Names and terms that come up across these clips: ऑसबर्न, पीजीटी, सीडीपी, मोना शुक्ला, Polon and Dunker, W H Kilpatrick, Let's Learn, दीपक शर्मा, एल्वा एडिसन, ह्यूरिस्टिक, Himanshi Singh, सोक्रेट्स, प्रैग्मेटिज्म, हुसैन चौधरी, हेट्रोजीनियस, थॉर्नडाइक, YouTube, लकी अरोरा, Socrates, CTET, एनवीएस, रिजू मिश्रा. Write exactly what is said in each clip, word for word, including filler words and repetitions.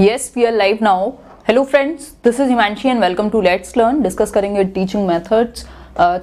Yes, we are live now. Hello friends, this is Himanshi and welcome to Let's Learn. Discuss करेंगे teaching methods.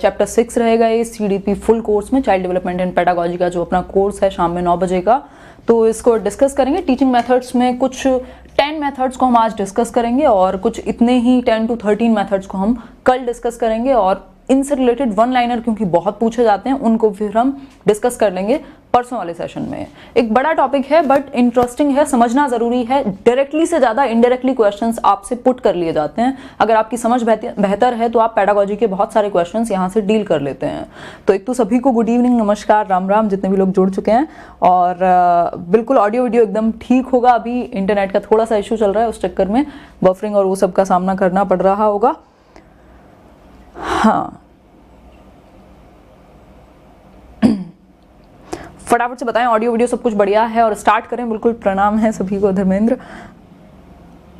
Chapter six रहेगा ये सीडीपी full course में, child development and pedagogy का जो अपना course है शाम में नौ बजे का. तो इसको डिस्कस करेंगे. टीचिंग मेथड्स में कुछ टेन मेथड्स को हम आज डिस्कस करेंगे और कुछ इतने ही टेन टू थर्टीन मेथड्स को हम कल डिस्कस करेंगे. और इनसे रिलेटेड वन लाइनर क्योंकि बहुत पूछे जाते हैं, उनको फिर हम डिस्कस कर लेंगे परसों वाले सेशन में. एक बड़ा टॉपिक है बट इंटरेस्टिंग है, समझना ज़रूरी है. डायरेक्टली से ज़्यादा इनडायरेक्टली क्वेश्चंस आपसे पुट कर लिए जाते हैं. अगर आपकी समझ बेहतर है तो आप पेडागॉजी के बहुत सारे क्वेश्चंस यहाँ से डील कर लेते हैं. तो एक तो सभी को गुड इवनिंग, नमस्कार, राम राम जितने भी लोग जुड़ चुके हैं. और बिल्कुल ऑडियो वीडियो एकदम ठीक होगा. अभी इंटरनेट का थोड़ा सा इशू चल रहा है, उस चक्कर में बफरिंग और वो सब का सामना करना पड़ रहा होगा. हाँ, फटाफट से बताएं, ऑडियो वीडियो सब कुछ बढ़िया है और स्टार्ट करें. बिल्कुल प्रणाम है सभी को, धर्मेंद्र.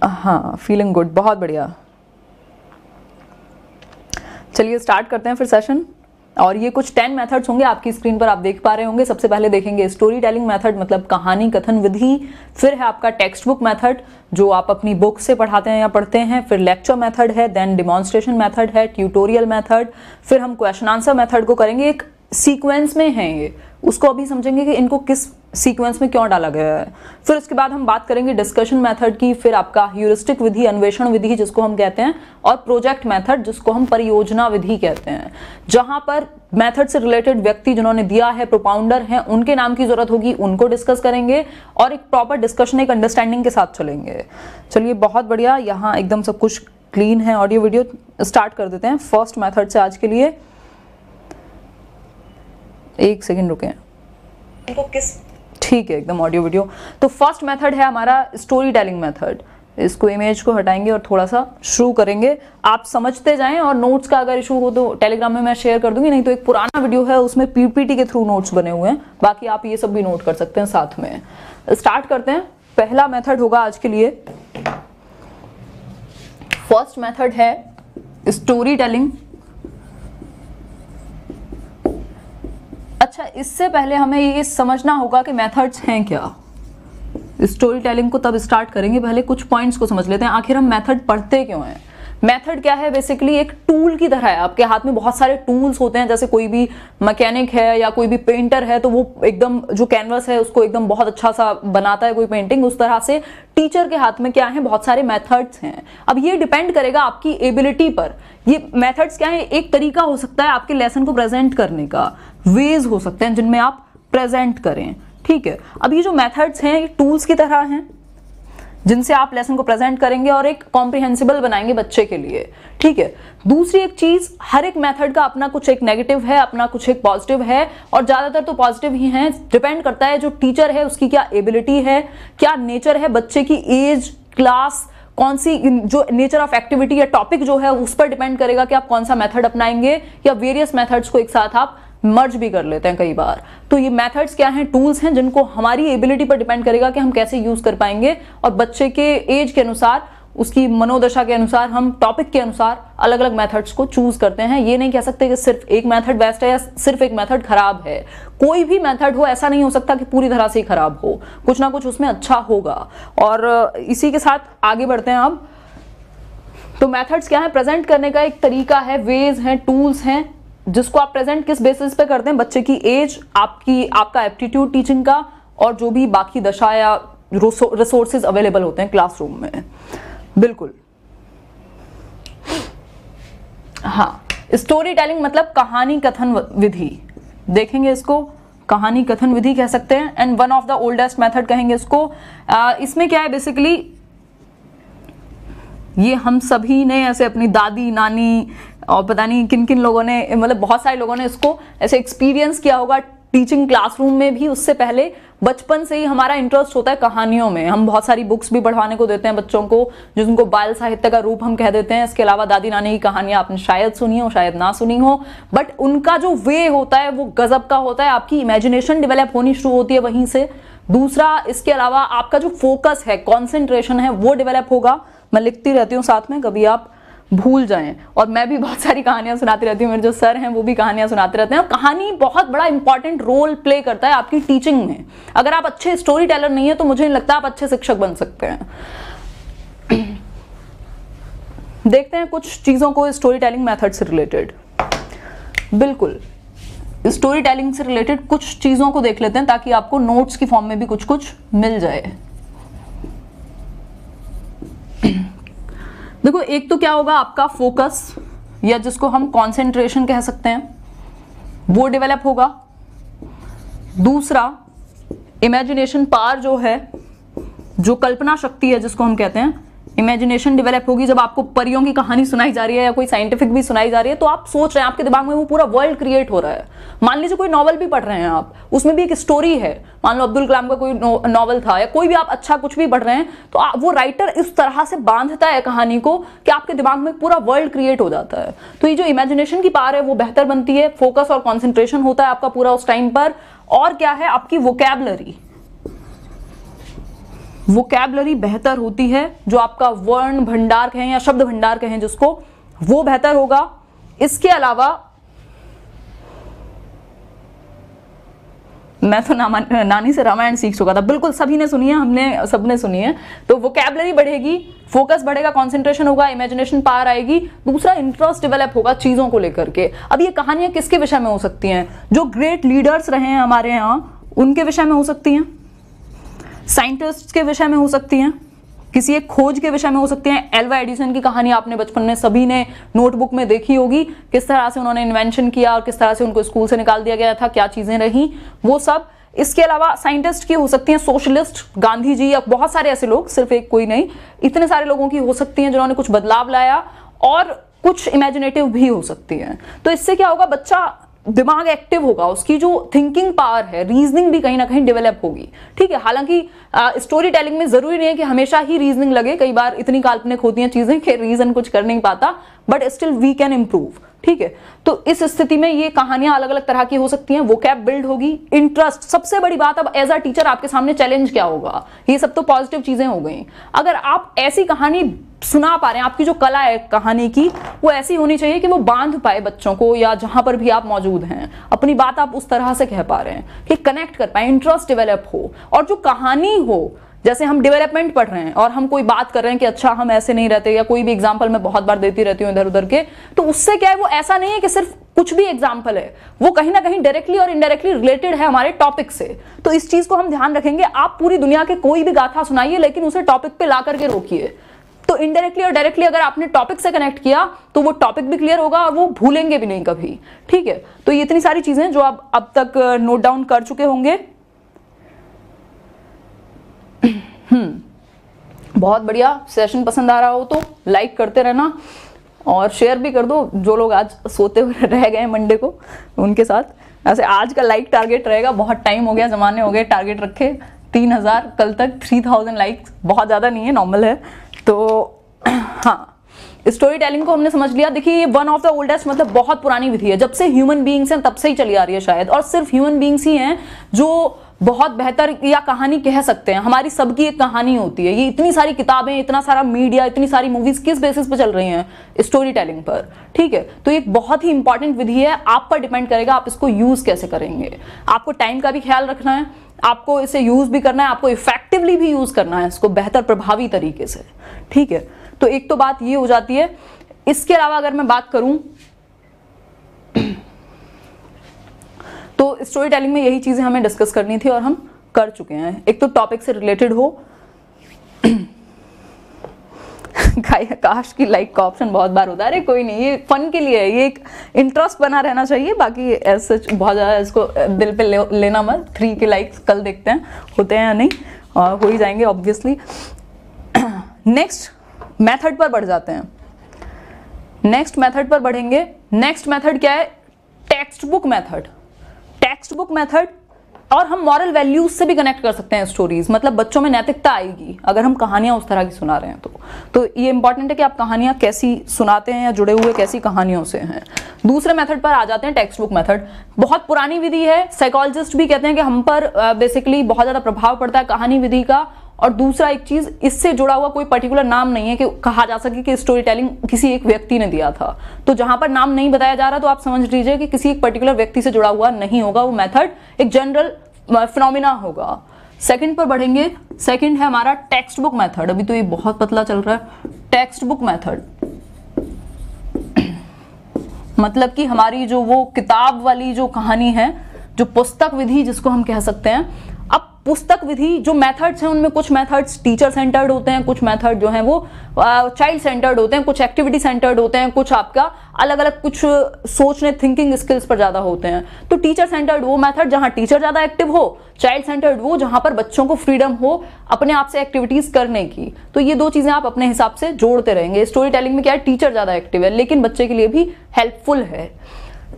हाँ, फीलिंग गुड, बहुत बढ़िया. चलिए स्टार्ट करते हैं फिर सेशन. और ये कुछ टेन मेथड्स होंगे, आपकी स्क्रीन पर आप देख पा रहे होंगे. सबसे पहले देखेंगे स्टोरी टेलिंग मेथड, मतलब कहानी कथन विधि. फिर है आपका टेक्स्ट बुक मेथड जो आप अपनी बुक से पढ़ाते हैं या पढ़ते हैं. फिर लेक्चर मेथड है, देन डिमॉन्स्ट्रेशन मेथड है, ट्यूटोरियल मेथड. फिर हम क्वेश्चन आंसर मेथड को करेंगे, एक सीक्वेंस में है ये, उसको अभी समझेंगे कि इनको किस सीक्वेंस में क्यों डाला गया है. फिर उसके बाद हम बात करेंगे डिस्कशन मेथड की. फिर आपका ह्यूरिस्टिक विधि, अन्वेषण विधि जिसको हम कहते हैं, और प्रोजेक्ट मेथड जिसको हम परियोजना विधि कहते हैं, जहां पर मेथड से रिलेटेड व्यक्ति जिन्होंने दिया है, प्रोपाउंडर हैं, उनके नाम की जरूरत होगी, उनको डिस्कस करेंगे और एक प्रॉपर डिस्कशन, एक अंडरस्टैंडिंग के साथ चलेंगे. चलिए बहुत बढ़िया, यहाँ एकदम सब कुछ क्लीन है. ऑडियो वीडियो स्टार्ट कर देते हैं फर्स्ट मेथड से आज के लिए. एक सेकेंड रुके, इनको किस, ठीक है एकदम ऑडियो वीडियो. तो फर्स्ट मेथड है हमारा स्टोरी टेलिंग मेथड. इसको, इमेज को हटाएंगे और थोड़ा सा शुरू करेंगे. आप समझते जाएं और नोट्स का अगर इशू हो तो टेलीग्राम में मैं शेयर कर दूंगी, नहीं तो एक पुराना वीडियो है उसमें पीपीटी के थ्रू नोट्स बने हुए हैं. बाकी आप ये सब भी नोट कर सकते हैं साथ में. स्टार्ट करते हैं. पहला मेथड होगा आज के लिए, फर्स्ट मेथड है स्टोरी टेलिंग. अच्छा, इससे पहले हमें ये समझना होगा कि मेथड्स हैं क्या. स्टोरी टेलिंग को तब स्टार्ट करेंगे, पहले कुछ पॉइंट्स को समझ लेते हैं. आखिर हम मेथड पढ़ते क्यों हैं? मेथड क्या है? बेसिकली एक टूल की तरह है. आपके हाथ में बहुत सारे टूल्स होते हैं, जैसे कोई भी मैकेनिक है या कोई भी पेंटर है तो वो एकदम जो कैनवस है उसको एकदम बहुत अच्छा सा बनाता है कोई पेंटिंग, उस तरह से टीचर के हाथ में क्या है, बहुत सारे मेथड्स हैं. अब ये डिपेंड करेगा आपकी एबिलिटी पर. ये मेथड्स क्या है, एक तरीका हो सकता है आपके लेसन को प्रेजेंट करने का, वेज हो सकते हैं जिनमें आप प्रेजेंट करें, ठीक है. अब ये जो मेथड्स हैं ये टूल्स की तरह हैं जिनसे आप लेसन को प्रेजेंट करेंगे और एक कॉम्प्रिहेंसिबल बनाएंगे बच्चे के लिए, ठीक है. दूसरी एक चीज़, हर एक मेथड का अपना कुछ एक नेगेटिव है, अपना कुछ एक पॉजिटिव है, और ज़्यादातर तो पॉजिटिव ही हैं. डिपेंड करता है जो टीचर है उसकी क्या एबिलिटी है, क्या नेचर है बच्चे की, एज, क्लास, कौन सी जो नेचर ऑफ एक्टिविटी या टॉपिक जो है उस पर डिपेंड करेगा कि आप कौन सा मेथड अपनाएंगे या वेरियस मेथड्स को एक साथ आप मर्ज भी कर लेते हैं कई बार. तो ये मेथड्स क्या हैं, टूल्स हैं जिनको हमारी एबिलिटी पर डिपेंड करेगा कि हम कैसे यूज़ कर पाएंगे और बच्चे के एज के अनुसार, उसकी मनोदशा के अनुसार, हम टॉपिक के अनुसार अलग अलग मेथड्स को चूज़ करते हैं. ये नहीं कह सकते कि सिर्फ एक मेथड बेस्ट है या सिर्फ एक मेथड खराब है. कोई भी मेथड हो ऐसा नहीं हो सकता कि पूरी तरह से ही खराब हो, कुछ ना कुछ उसमें अच्छा होगा. और इसी के साथ आगे बढ़ते हैं अब. तो मेथड्स क्या है, प्रेजेंट करने का एक तरीका है, वेज हैं, टूल्स हैं, जिसको आप प्रेजेंट किस बेसिस पे करते हैं, बच्चे की एज, आपकी, आपका एप्टीट्यूड टीचिंग का, और जो भी बाकी दशा या रिसोर्सेज अवेलेबल होते हैं क्लासरूम में. बिल्कुल, हाँ. स्टोरी टेलिंग मतलब कहानी कथन विधि, देखेंगे इसको कहानी कथन विधि कह सकते हैं, and one of the oldest method कहेंगे इसको. आ, इसमें क्या है, बेसिकली ये हम सभी ने ऐसे अपनी दादी, नानी और पता नहीं किन किन लोगों ने, मतलब बहुत सारे लोगों ने इसको ऐसे एक्सपीरियंस किया होगा टीचिंग क्लासरूम में भी. उससे पहले बचपन से ही हमारा इंटरेस्ट होता है कहानियों में. हम बहुत सारी बुक्स भी पढ़वाने को देते हैं बच्चों को, जिनको बाल साहित्य का रूप हम कह देते हैं. इसके अलावा दादी नानी की कहानियाँ आपने शायद सुनी हो, शायद ना सुनी हो, बट उनका जो वे होता है वो गजब का होता है. आपकी इमेजिनेशन डेवलप होनी शुरू होती है वहीं से. दूसरा, इसके अलावा आपका जो फोकस है, कॉन्सेंट्रेशन है, वो डेवलप होगा. मैं लिखती रहती हूँ साथ में, कभी आप भूल जाएं. और मैं भी बहुत सारी कहानियाँ सुनाती रहती हूँ, मेरे जो सर हैं वो भी कहानियाँ सुनाते रहते हैं. और कहानी बहुत बड़ा इंपॉर्टेंट रोल प्ले करता है आपकी टीचिंग में. अगर आप अच्छे स्टोरी टेलर नहीं है तो मुझे नहीं लगता आप अच्छे शिक्षक बन सकते हैं. देखते हैं कुछ चीज़ों को स्टोरी टेलिंग मैथड से रिलेटेड। बिल्कुल स्टोरी टेलिंग से रिलेटेड कुछ चीज़ों को देख लेते हैं ताकि आपको नोट्स की फॉर्म में भी कुछ कुछ मिल जाए। देखो एक तो क्या होगा आपका फोकस या जिसको हम कंसंट्रेशन कह सकते हैं वो डेवलप होगा। दूसरा इमेजिनेशन पावर जो है, जो कल्पना शक्ति है जिसको हम कहते हैं, इमेजिनेशन डेवलप होगी। जब आपको परियों की कहानी सुनाई जा रही है या कोई साइंटिफिक भी सुनाई जा रही है तो आप सोच रहे हैं, आपके दिमाग में वो पूरा वर्ल्ड क्रिएट हो रहा है। मान लीजिए कोई नॉवल भी पढ़ रहे हैं आप, उसमें भी एक स्टोरी है। मान लो अब्दुल कलाम का कोई नॉवल था या कोई भी आप अच्छा कुछ भी पढ़ रहे हैं तो आ, वो राइटर इस तरह से बांधता है कहानी को कि आपके दिमाग में पूरा वर्ल्ड क्रिएट हो जाता है। तो ये जो इमेजिनेशन की पावर है वो बेहतर बनती है, फोकस और कॉन्सेंट्रेशन होता है आपका पूरा उस टाइम पर। और क्या है आपकी वोकैबलरी, वोकैबलरी बेहतर होती है, जो आपका वर्ण भंडार कहें या शब्द भंडार कहें जिसको, वो बेहतर होगा। इसके अलावा मैं तो नामा नानी से रामायण सीख चुका था, बिल्कुल सभी ने सुनी है, हमने सबने सुनी है। तो वोकैबलरी बढ़ेगी, फोकस बढ़ेगा, कंसंट्रेशन होगा, इमेजिनेशन पावर आएगी। दूसरा इंटरेस्ट डेवलप होगा चीज़ों को लेकर के। अब ये कहानियाँ किसके विषय में हो सकती हैं? जो ग्रेट लीडर्स रहे हैं हमारे यहाँ उनके विषय में हो सकती हैं, साइंटिस्ट के विषय में हो सकती हैं, किसी एक खोज के विषय में हो सकती हैं। एल्वा एडिसन की कहानी आपने बचपन में सभी ने नोटबुक में देखी होगी, किस तरह से उन्होंने इन्वेंशन किया और किस तरह से उनको स्कूल से निकाल दिया गया था, क्या चीज़ें रहीं वो सब। इसके अलावा साइंटिस्ट की हो सकती हैं, सोशलिस्ट गांधी जी या बहुत सारे ऐसे लोग, सिर्फ एक कोई नहीं, इतने सारे लोगों की हो सकती हैं जिन्होंने कुछ बदलाव लाया, और कुछ इमेजिनेटिव भी हो सकती हैं। तो इससे क्या होगा, बच्चा दिमाग एक्टिव होगा, उसकी जो थिंकिंग पावर है, रीजनिंग भी कहीं ना कहीं डेवलप होगी। ठीक है, हालांकि स्टोरी टेलिंग में ज़रूरी नहीं है कि हमेशा ही रीजनिंग लगे, कई बार इतनी काल्पनिक होती हैं चीज़ें कि रीज़न कुछ कर नहीं पाता, but still we can improve. ठीक है, तो इस स्थिति में ये कहानियाँ अलग अलग तरह की हो सकती हैं, वोकैब बिल्ड होगी, इंटरेस्ट। सबसे बड़ी बात अब एज अ टीचर आपके सामने चैलेंज क्या होगा, ये सब तो पॉजिटिव चीज़ें हो गई। अगर आप ऐसी कहानी सुना पा रहे हैं, आपकी जो कला है कहानी की वो ऐसी होनी चाहिए कि वो बांध पाए बच्चों को, या जहाँ पर भी आप मौजूद हैं अपनी बात आप उस तरह से कह पा रहे हैं कि कनेक्ट कर पाए, इंटरेस्ट डेवलप हो। और जो कहानी हो, जैसे हम डेवलपमेंट पढ़ रहे हैं और हम कोई बात कर रहे हैं कि अच्छा हम ऐसे नहीं रहते, या कोई भी एग्जाम्पल मैं बहुत बार देती रहती हूँ इधर उधर के, तो उससे क्या है वो ऐसा नहीं है कि सिर्फ कुछ भी एग्जाम्पल है, वो कहीं ना कहीं डायरेक्टली और इनडायरेक्टली रिलेटेड है हमारे टॉपिक से। तो इस चीज़ को हम ध्यान रखेंगे। आप पूरी दुनिया के कोई भी गाथा सुनाइए लेकिन उसे टॉपिक पर ला करके रोकिए। तो इनडायरेक्टली और डायरेक्टली अगर आपने टॉपिक से कनेक्ट किया तो वो टॉपिक भी क्लियर होगा और वो भूलेंगे भी नहीं कभी। ठीक है, तो ये इतनी सारी चीज़ें जो आप अब तक नोट डाउन कर चुके होंगे। हम्म बहुत बढ़िया, सेशन पसंद आ रहा हो तो लाइक करते रहना और शेयर भी कर दो। जो लोग आज सोते हुए रह गए मंडे को उनके साथ, ऐसे आज का लाइक टारगेट रहेगा। बहुत टाइम हो गया, जमाने हो गए टारगेट रखे तीन हज़ार, कल तक तीन हज़ार लाइक्स, बहुत ज़्यादा नहीं है, नॉर्मल है। तो हाँ, स्टोरी टेलिंग को हमने समझ लिया। देखिए ये वन ऑफ द ओल्डेस्ट, मतलब बहुत पुरानी विधि है, जब से ह्यूमन बीइंग्स हैं तब से ही चली आ रही है शायद, और सिर्फ ह्यूमन बीइंग्स ही हैं जो बहुत बेहतर या कहानी कह सकते हैं। हमारी सबकी एक कहानी होती है। ये इतनी सारी किताबें, इतना सारा मीडिया, इतनी सारी मूवीज किस बेसिस पे चल रही हैं? स्टोरी टेलिंग पर। ठीक है, तो ये बहुत ही इंपॉर्टेंट विधि है, आप पर डिपेंड करेगा आप इसको यूज कैसे करेंगे। आपको टाइम का भी ख्याल रखना है, आपको इसे यूज भी करना है, आपको इफेक्टिवली भी यूज करना है इसको, बेहतर प्रभावी तरीके से। ठीक है, तो एक तो बात ये हो जाती है। इसके अलावा अगर मैं बात करूं तो स्टोरी टेलिंग में यही चीज़ें हमें डिस्कस करनी थी और हम कर चुके हैं। एक तो टॉपिक से रिलेटेड हो। काश की लाइक का ऑप्शन बहुत बार होता है, अरे कोई नहीं, ये फन के लिए है, ये एक इंटरेस्ट बना रहना चाहिए, बाकी ऐसे बहुत ज़्यादा इसको दिल पे ले, लेना मत। थ्री के लाइक्स कल देखते हैं होते हैं या नहीं, और हो ही जाएंगे ऑब्वियसली। नेक्स्ट मैथड पर बढ़ जाते हैं, नेक्स्ट मैथड पर बढ़ेंगे। नेक्स्ट मैथड क्या है? Text book method. Text book method, और हम मॉरल वैल्यूज से भी कनेक्ट कर सकते हैं स्टोरीज, मतलब बच्चों में नैतिकता आएगी अगर हम कहानियाँ उस तरह की सुना रहे हैं तो। तो ये इंपॉर्टेंट है कि आप कहानियाँ कैसी सुनाते हैं या जुड़े हुए कैसी कहानियों से हैं। दूसरे मेथड पर आ जाते हैं, टेक्स्ट बुक मेथड। बहुत पुरानी विधि है, साइकोलॉजिस्ट भी कहते हैं कि हम पर बेसिकली बहुत ज़्यादा प्रभाव पड़ता है कहानी विधि का। और दूसरा एक चीज़, इससे जुड़ा हुआ कोई पर्टिकुलर नाम नहीं है कि कहा जा सके कि स्टोरी टेलिंग किसी एक व्यक्ति ने दिया था। तो जहाँ पर नाम नहीं बताया जा रहा तो आप समझ लीजिए कि किसी एक पर्टिकुलर व्यक्ति से जुड़ा हुआ नहीं होगा वो मेथड, एक जनरल फिनोमिना होगा। सेकंड पर बढ़ेंगे। सेकंड है हमारा टेक्स्ट बुक मैथड। अभी तो ये बहुत पतला चल रहा है। टेक्स्ट बुक मैथड मतलब कि हमारी जो वो किताब वाली जो कहानी है, जो पुस्तक विधि जिसको हम कह सकते हैं। अब पुस्तक विधि जो मेथड्स हैं उनमें कुछ मेथड्स टीचर सेंटर्ड होते हैं, कुछ मेथड जो हैं वो चाइल्ड सेंटर्ड होते हैं, कुछ एक्टिविटी सेंटर्ड होते हैं, कुछ आपका अलग अलग कुछ सोचने थिंकिंग स्किल्स पर ज़्यादा होते हैं। तो टीचर सेंटर्ड वो मेथड जहाँ टीचर ज़्यादा एक्टिव हो, चाइल्ड सेंटर्ड वो जहाँ पर बच्चों को फ्रीडम हो अपने आप से एक्टिविटीज़ करने की। तो ये दो चीज़ें आप अपने हिसाब से जोड़ते रहेंगे। स्टोरी टेलिंग में क्या है, टीचर ज़्यादा एक्टिव है लेकिन बच्चे के लिए भी हेल्पफुल है।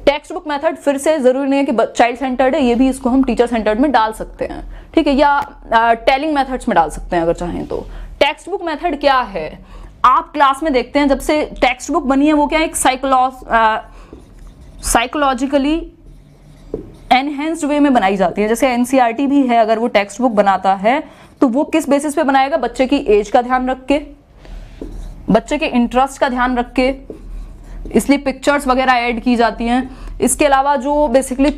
टेक्स्ट बुक मेथड फिर से ज़रूरी नहीं है कि चाइल्ड सेंटर्ड है, ये भी इसको हम टीचर सेंटर्ड में डाल सकते हैं, ठीक है, या टेलिंग मेथड्स में डाल सकते हैं अगर चाहें तो। टेक्स्ट बुक मेथड क्या है, आप क्लास में देखते हैं जब से टेक्स्ट बुक बनी है वो क्या है, एक साइकोलॉजिकली एनहेंस्ड वे में बनाई जाती है। जैसे एनसीईआरटी भी है, अगर वो टेक्स्ट बुक बनाता है तो वो किस बेसिस पे बनाएगा, बच्चे की एज का ध्यान रख के, बच्चे के इंटरेस्ट का ध्यान रख के, इसलिए पिक्चर्स वगैरह ऐड की जाती हैं। इसके अलावा जो बेसिकली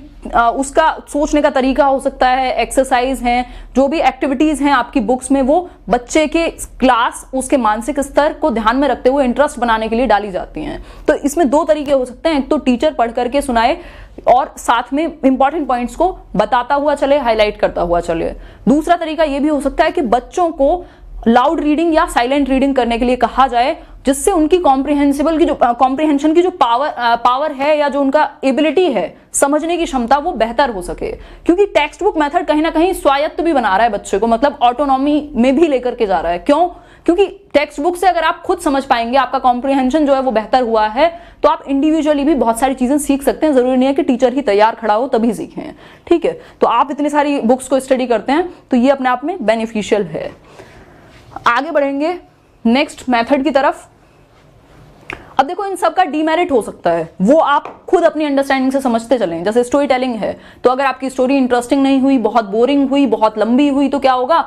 उसका सोचने का तरीका हो सकता है, एक्सरसाइज हैं, जो भी एक्टिविटीज़ हैं आपकी बुक्स में, वो बच्चे के क्लास उसके मानसिक स्तर को ध्यान में रखते हुए इंटरेस्ट बनाने के लिए डाली जाती हैं। तो इसमें दो तरीके हो सकते हैं, एक तो टीचर पढ़ करके सुनाए और साथ में इंपॉर्टेंट पॉइंट्स को बताता हुआ चले, हाईलाइट करता हुआ चले। दूसरा तरीका ये भी हो सकता है कि बच्चों को लाउड रीडिंग या साइलेंट रीडिंग करने के लिए कहा जाए, जिससे उनकी कॉम्प्रिहेंसिबल की जो कॉम्प्रिहेंशन की जो पावर पावर है या जो उनका एबिलिटी है समझने की क्षमता वो बेहतर हो सके। क्योंकि टेक्स्ट बुक मेथड कहीं ना कहीं स्वायत्त भी बना रहा है बच्चे को, मतलब ऑटोनॉमी में भी लेकर के जा रहा है। क्यों? क्योंकि टेक्स्ट बुक से अगर आप खुद समझ पाएंगे, आपका कॉम्प्रिहेंशन जो है वो बेहतर हुआ है, तो आप इंडिविजुअली भी बहुत सारी चीज़ें सीख सकते हैं। ज़रूरी नहीं है कि टीचर ही तैयार खड़ा हो तभी सीखें, ठीक है। तो आप इतनी सारी बुक्स को स्टडी करते हैं तो ये अपने आप में बेनिफिशियल है। आगे बढ़ेंगे नेक्स्ट मेथड की तरफ। अब देखो, इन सब का डीमेरिट हो सकता है, वो आप खुद अपनी अंडरस्टैंडिंग से समझते चलें। जैसे स्टोरी टेलिंग है, तो अगर आपकी स्टोरी इंटरेस्टिंग नहीं हुई, बहुत बोरिंग हुई, बहुत लंबी हुई, तो क्या होगा,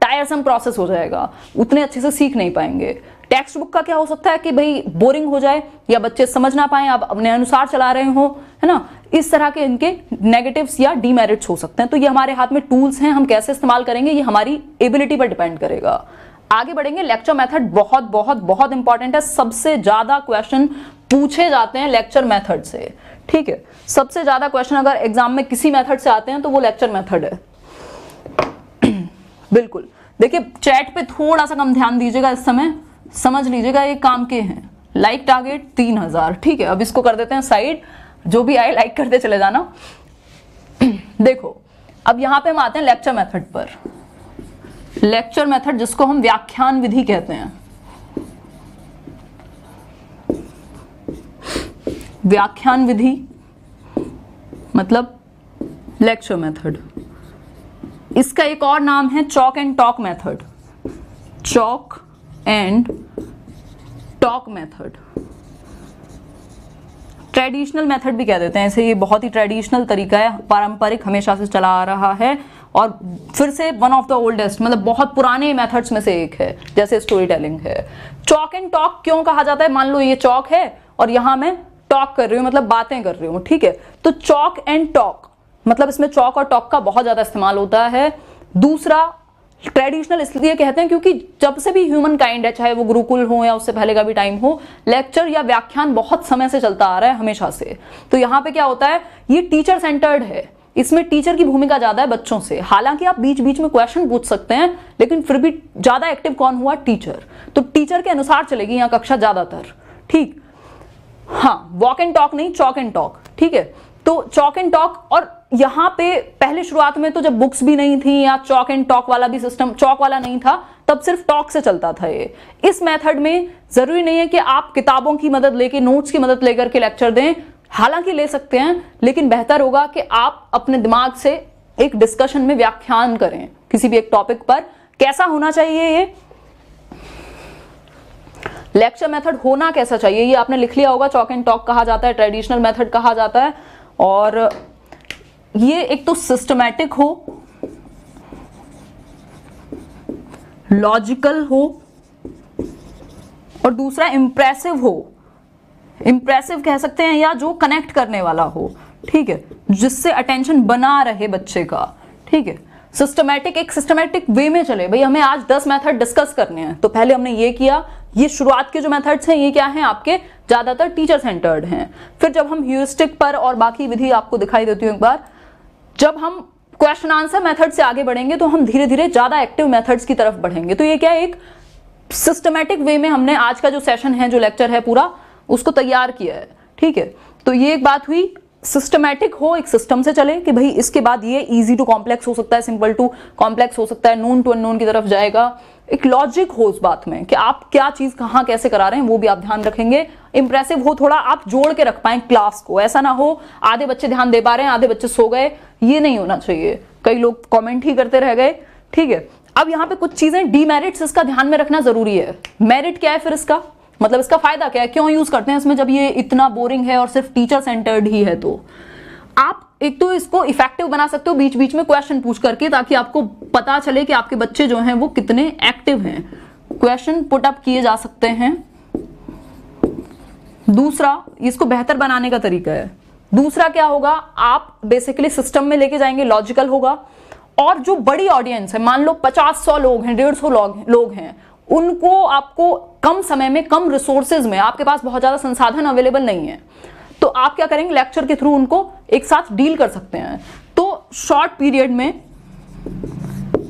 टायरसम प्रोसेस हो जाएगा, उतने अच्छे से सीख नहीं पाएंगे। टेक्स्ट बुक का क्या हो सकता है कि भाई बोरिंग हो जाए या बच्चे समझ ना पाए, आप अपने अनुसार चला रहे हो, है ना। इस तरह के इनके नेगेटिव्स या डीमेरिट्स हो सकते हैं। तो ये हमारे हाथ में टूल्स हैं, हम कैसे इस्तेमाल करेंगे ये हमारी एबिलिटी पर डिपेंड करेगा। आगे बढ़ेंगे, लेक्चर मेथड बहुत बहुत बहुत इंपॉर्टेंट है, सबसे ज्यादा क्वेश्चन पूछे जाते हैं लेक्चर मेथड से, ठीक है। सबसे ज्यादा क्वेश्चन अगर एग्जाम में किसी मेथड से आते हैं तो वो लेक्चर मेथड है। बिल्कुल, देखिए चैट पे थोड़ा सा कम ध्यान दीजिएगा इस समय, समझ लीजिएगा ये काम के हैं। लाइक टारगेट तीन हजार, ठीक है। अब इसको कर देते हैं साइड, जो भी आए लाइक करते चले जाना। देखो अब यहाँ पे हम आते हैं लेक्चर मेथड पर। लेक्चर मेथड जिसको हम व्याख्यान विधि कहते हैं, व्याख्यान विधि मतलब लेक्चर मेथड। इसका एक और नाम है chalk and talk method, chalk and talk method, traditional method भी कह देते हैं ऐसे। ये बहुत ही ट्रेडिशनल तरीका है, पारंपरिक, हमेशा से चला आ रहा है, और फिर से वन ऑफ द ओल्डेस्ट, मतलब बहुत पुराने मेथड्स में से एक है, जैसे स्टोरी टेलिंग है। चॉक एंड टॉक क्यों कहा जाता है, मान लो ये चॉक है और यहाँ मैं टॉक कर रही हूँ, मतलब बातें कर रही हूँ, ठीक है। तो चॉक एंड टॉक मतलब इसमें चॉक और टॉक का बहुत ज़्यादा इस्तेमाल होता है। दूसरा, ट्रेडिशनल इसलिए कहते हैं क्योंकि जब से भी ह्यूमन काइंड है, चाहे वो गुरुकुल हो या उससे पहले का भी टाइम हो, लेक्चर या व्याख्यान बहुत समय से चलता आ रहा है, हमेशा से। तो यहाँ पे क्या होता है, ये टीचर सेंटर्ड है, इसमें टीचर की भूमिका ज़्यादा है बच्चों से। हालांकि आप बीच बीच में क्वेश्चन पूछ सकते हैं, लेकिन फिर भी ज़्यादा एक्टिव कौन हुआ, टीचर। तो टीचर के अनुसार चलेगी यहाँ कक्षा ज़्यादातर, ठीक। हाँ, वॉक एंड टॉक नहीं, चॉक एंड टॉक, ठीक है। तो चॉक एंड टॉक, और यहाँ पे पहले शुरुआत में तो जब बुक्स भी नहीं थी या चॉक एंड टॉक वाला भी सिस्टम, चॉक वाला नहीं था, तब सिर्फ टॉक से चलता था ये। इस मेथड में ज़रूरी नहीं है कि आप किताबों की मदद लेके, नोट्स की मदद लेकर के लेक्चर दें, हालांकि ले सकते हैं, लेकिन बेहतर होगा कि आप अपने दिमाग से एक डिस्कशन में व्याख्यान करें किसी भी एक टॉपिक पर। कैसा होना चाहिए ये लेक्चर मेथड, होना कैसा चाहिए ये आपने लिख लिया होगा। चॉक एंड टॉक कहा जाता है, ट्रेडिशनल मेथड कहा जाता है, और ये एक तो सिस्टमैटिक हो, लॉजिकल हो, और दूसरा इंप्रेसिव हो, इंप्रेसिव कह सकते हैं, या जो कनेक्ट करने वाला हो, ठीक है, जिससे अटेंशन बना रहे बच्चे का, ठीक है। सिस्टमैटिक एक सिस्टमैटिक वे में चले। भाई हमें आज दस मेथड डिस्कस करने हैं, तो पहले हमने ये किया, ये शुरुआत के जो मेथड्स हैं ये क्या हैं, आपके ज़्यादातर टीचर सेंटर्ड हैं। फिर जब हम ह्यूरिस्टिक पर और बाकी विधि आपको दिखाई देती हूँ एक बार, जब हम क्वेश्चन आंसर मेथड से आगे बढ़ेंगे तो हम धीरे धीरे ज़्यादा एक्टिव मेथड्स की तरफ बढ़ेंगे। तो ये क्या एक सिस्टमैटिक वे में हमने आज का जो सेशन है, जो लेक्चर है पूरा, उसको तैयार किया है। ठीक है, तो ये एक बात हुई, सिस्टमैटिक हो, एक सिस्टम से चले कि भाई इसके बाद ये इजी टू कॉम्प्लेक्स हो सकता है, सिंपल टू कॉम्प्लेक्स हो सकता है, नोन टू अननोन की तरफ जाएगा। एक लॉजिक हो उस बात में कि आप क्या चीज़ कहाँ कैसे करा रहे हैं, वो भी आप ध्यान रखेंगे। इंप्रेसिव हो, थोड़ा आप जोड़ के रख पाएं क्लास को, ऐसा ना हो आधे बच्चे ध्यान दे पा रहे हैं आधे बच्चे सो गए, ये नहीं होना चाहिए। कई लोग कॉमेंट ही करते रह गए। ठीक है, अब यहाँ पे कुछ चीज़ें डीमेरिट्स इसका ध्यान में रखना ज़रूरी है। मेरिट क्या है फिर इसका, मतलब इसका फायदा क्या है, क्यों यूज करते हैं इसमें जब ये इतना बोरिंग है और सिर्फ टीचर सेंटर्ड ही है। तो आप एक तो इसको इफेक्टिव बना सकते हो बीच बीच में क्वेश्चन पूछ करके, ताकि आपको पता चले कि आपके बच्चे जो हैं वो कितने एक्टिव हैं। क्वेश्चन पुट अप किए जा सकते हैं। दूसरा, इसको बेहतर बनाने का तरीका है। दूसरा क्या होगा, आप बेसिकली सिस्टम में लेके जाएंगे, लॉजिकल होगा। और जो बड़ी ऑडियंस है, मान लो पचास सौ लोग हैं, डेढ़ सौ लोग हैं, उनको आपको कम समय में, कम रिसोर्सेज में, आपके पास बहुत ज़्यादा संसाधन अवेलेबल नहीं है, तो आप क्या करेंगे, लेक्चर के थ्रू उनको एक साथ डील कर सकते हैं। तो शॉर्ट पीरियड में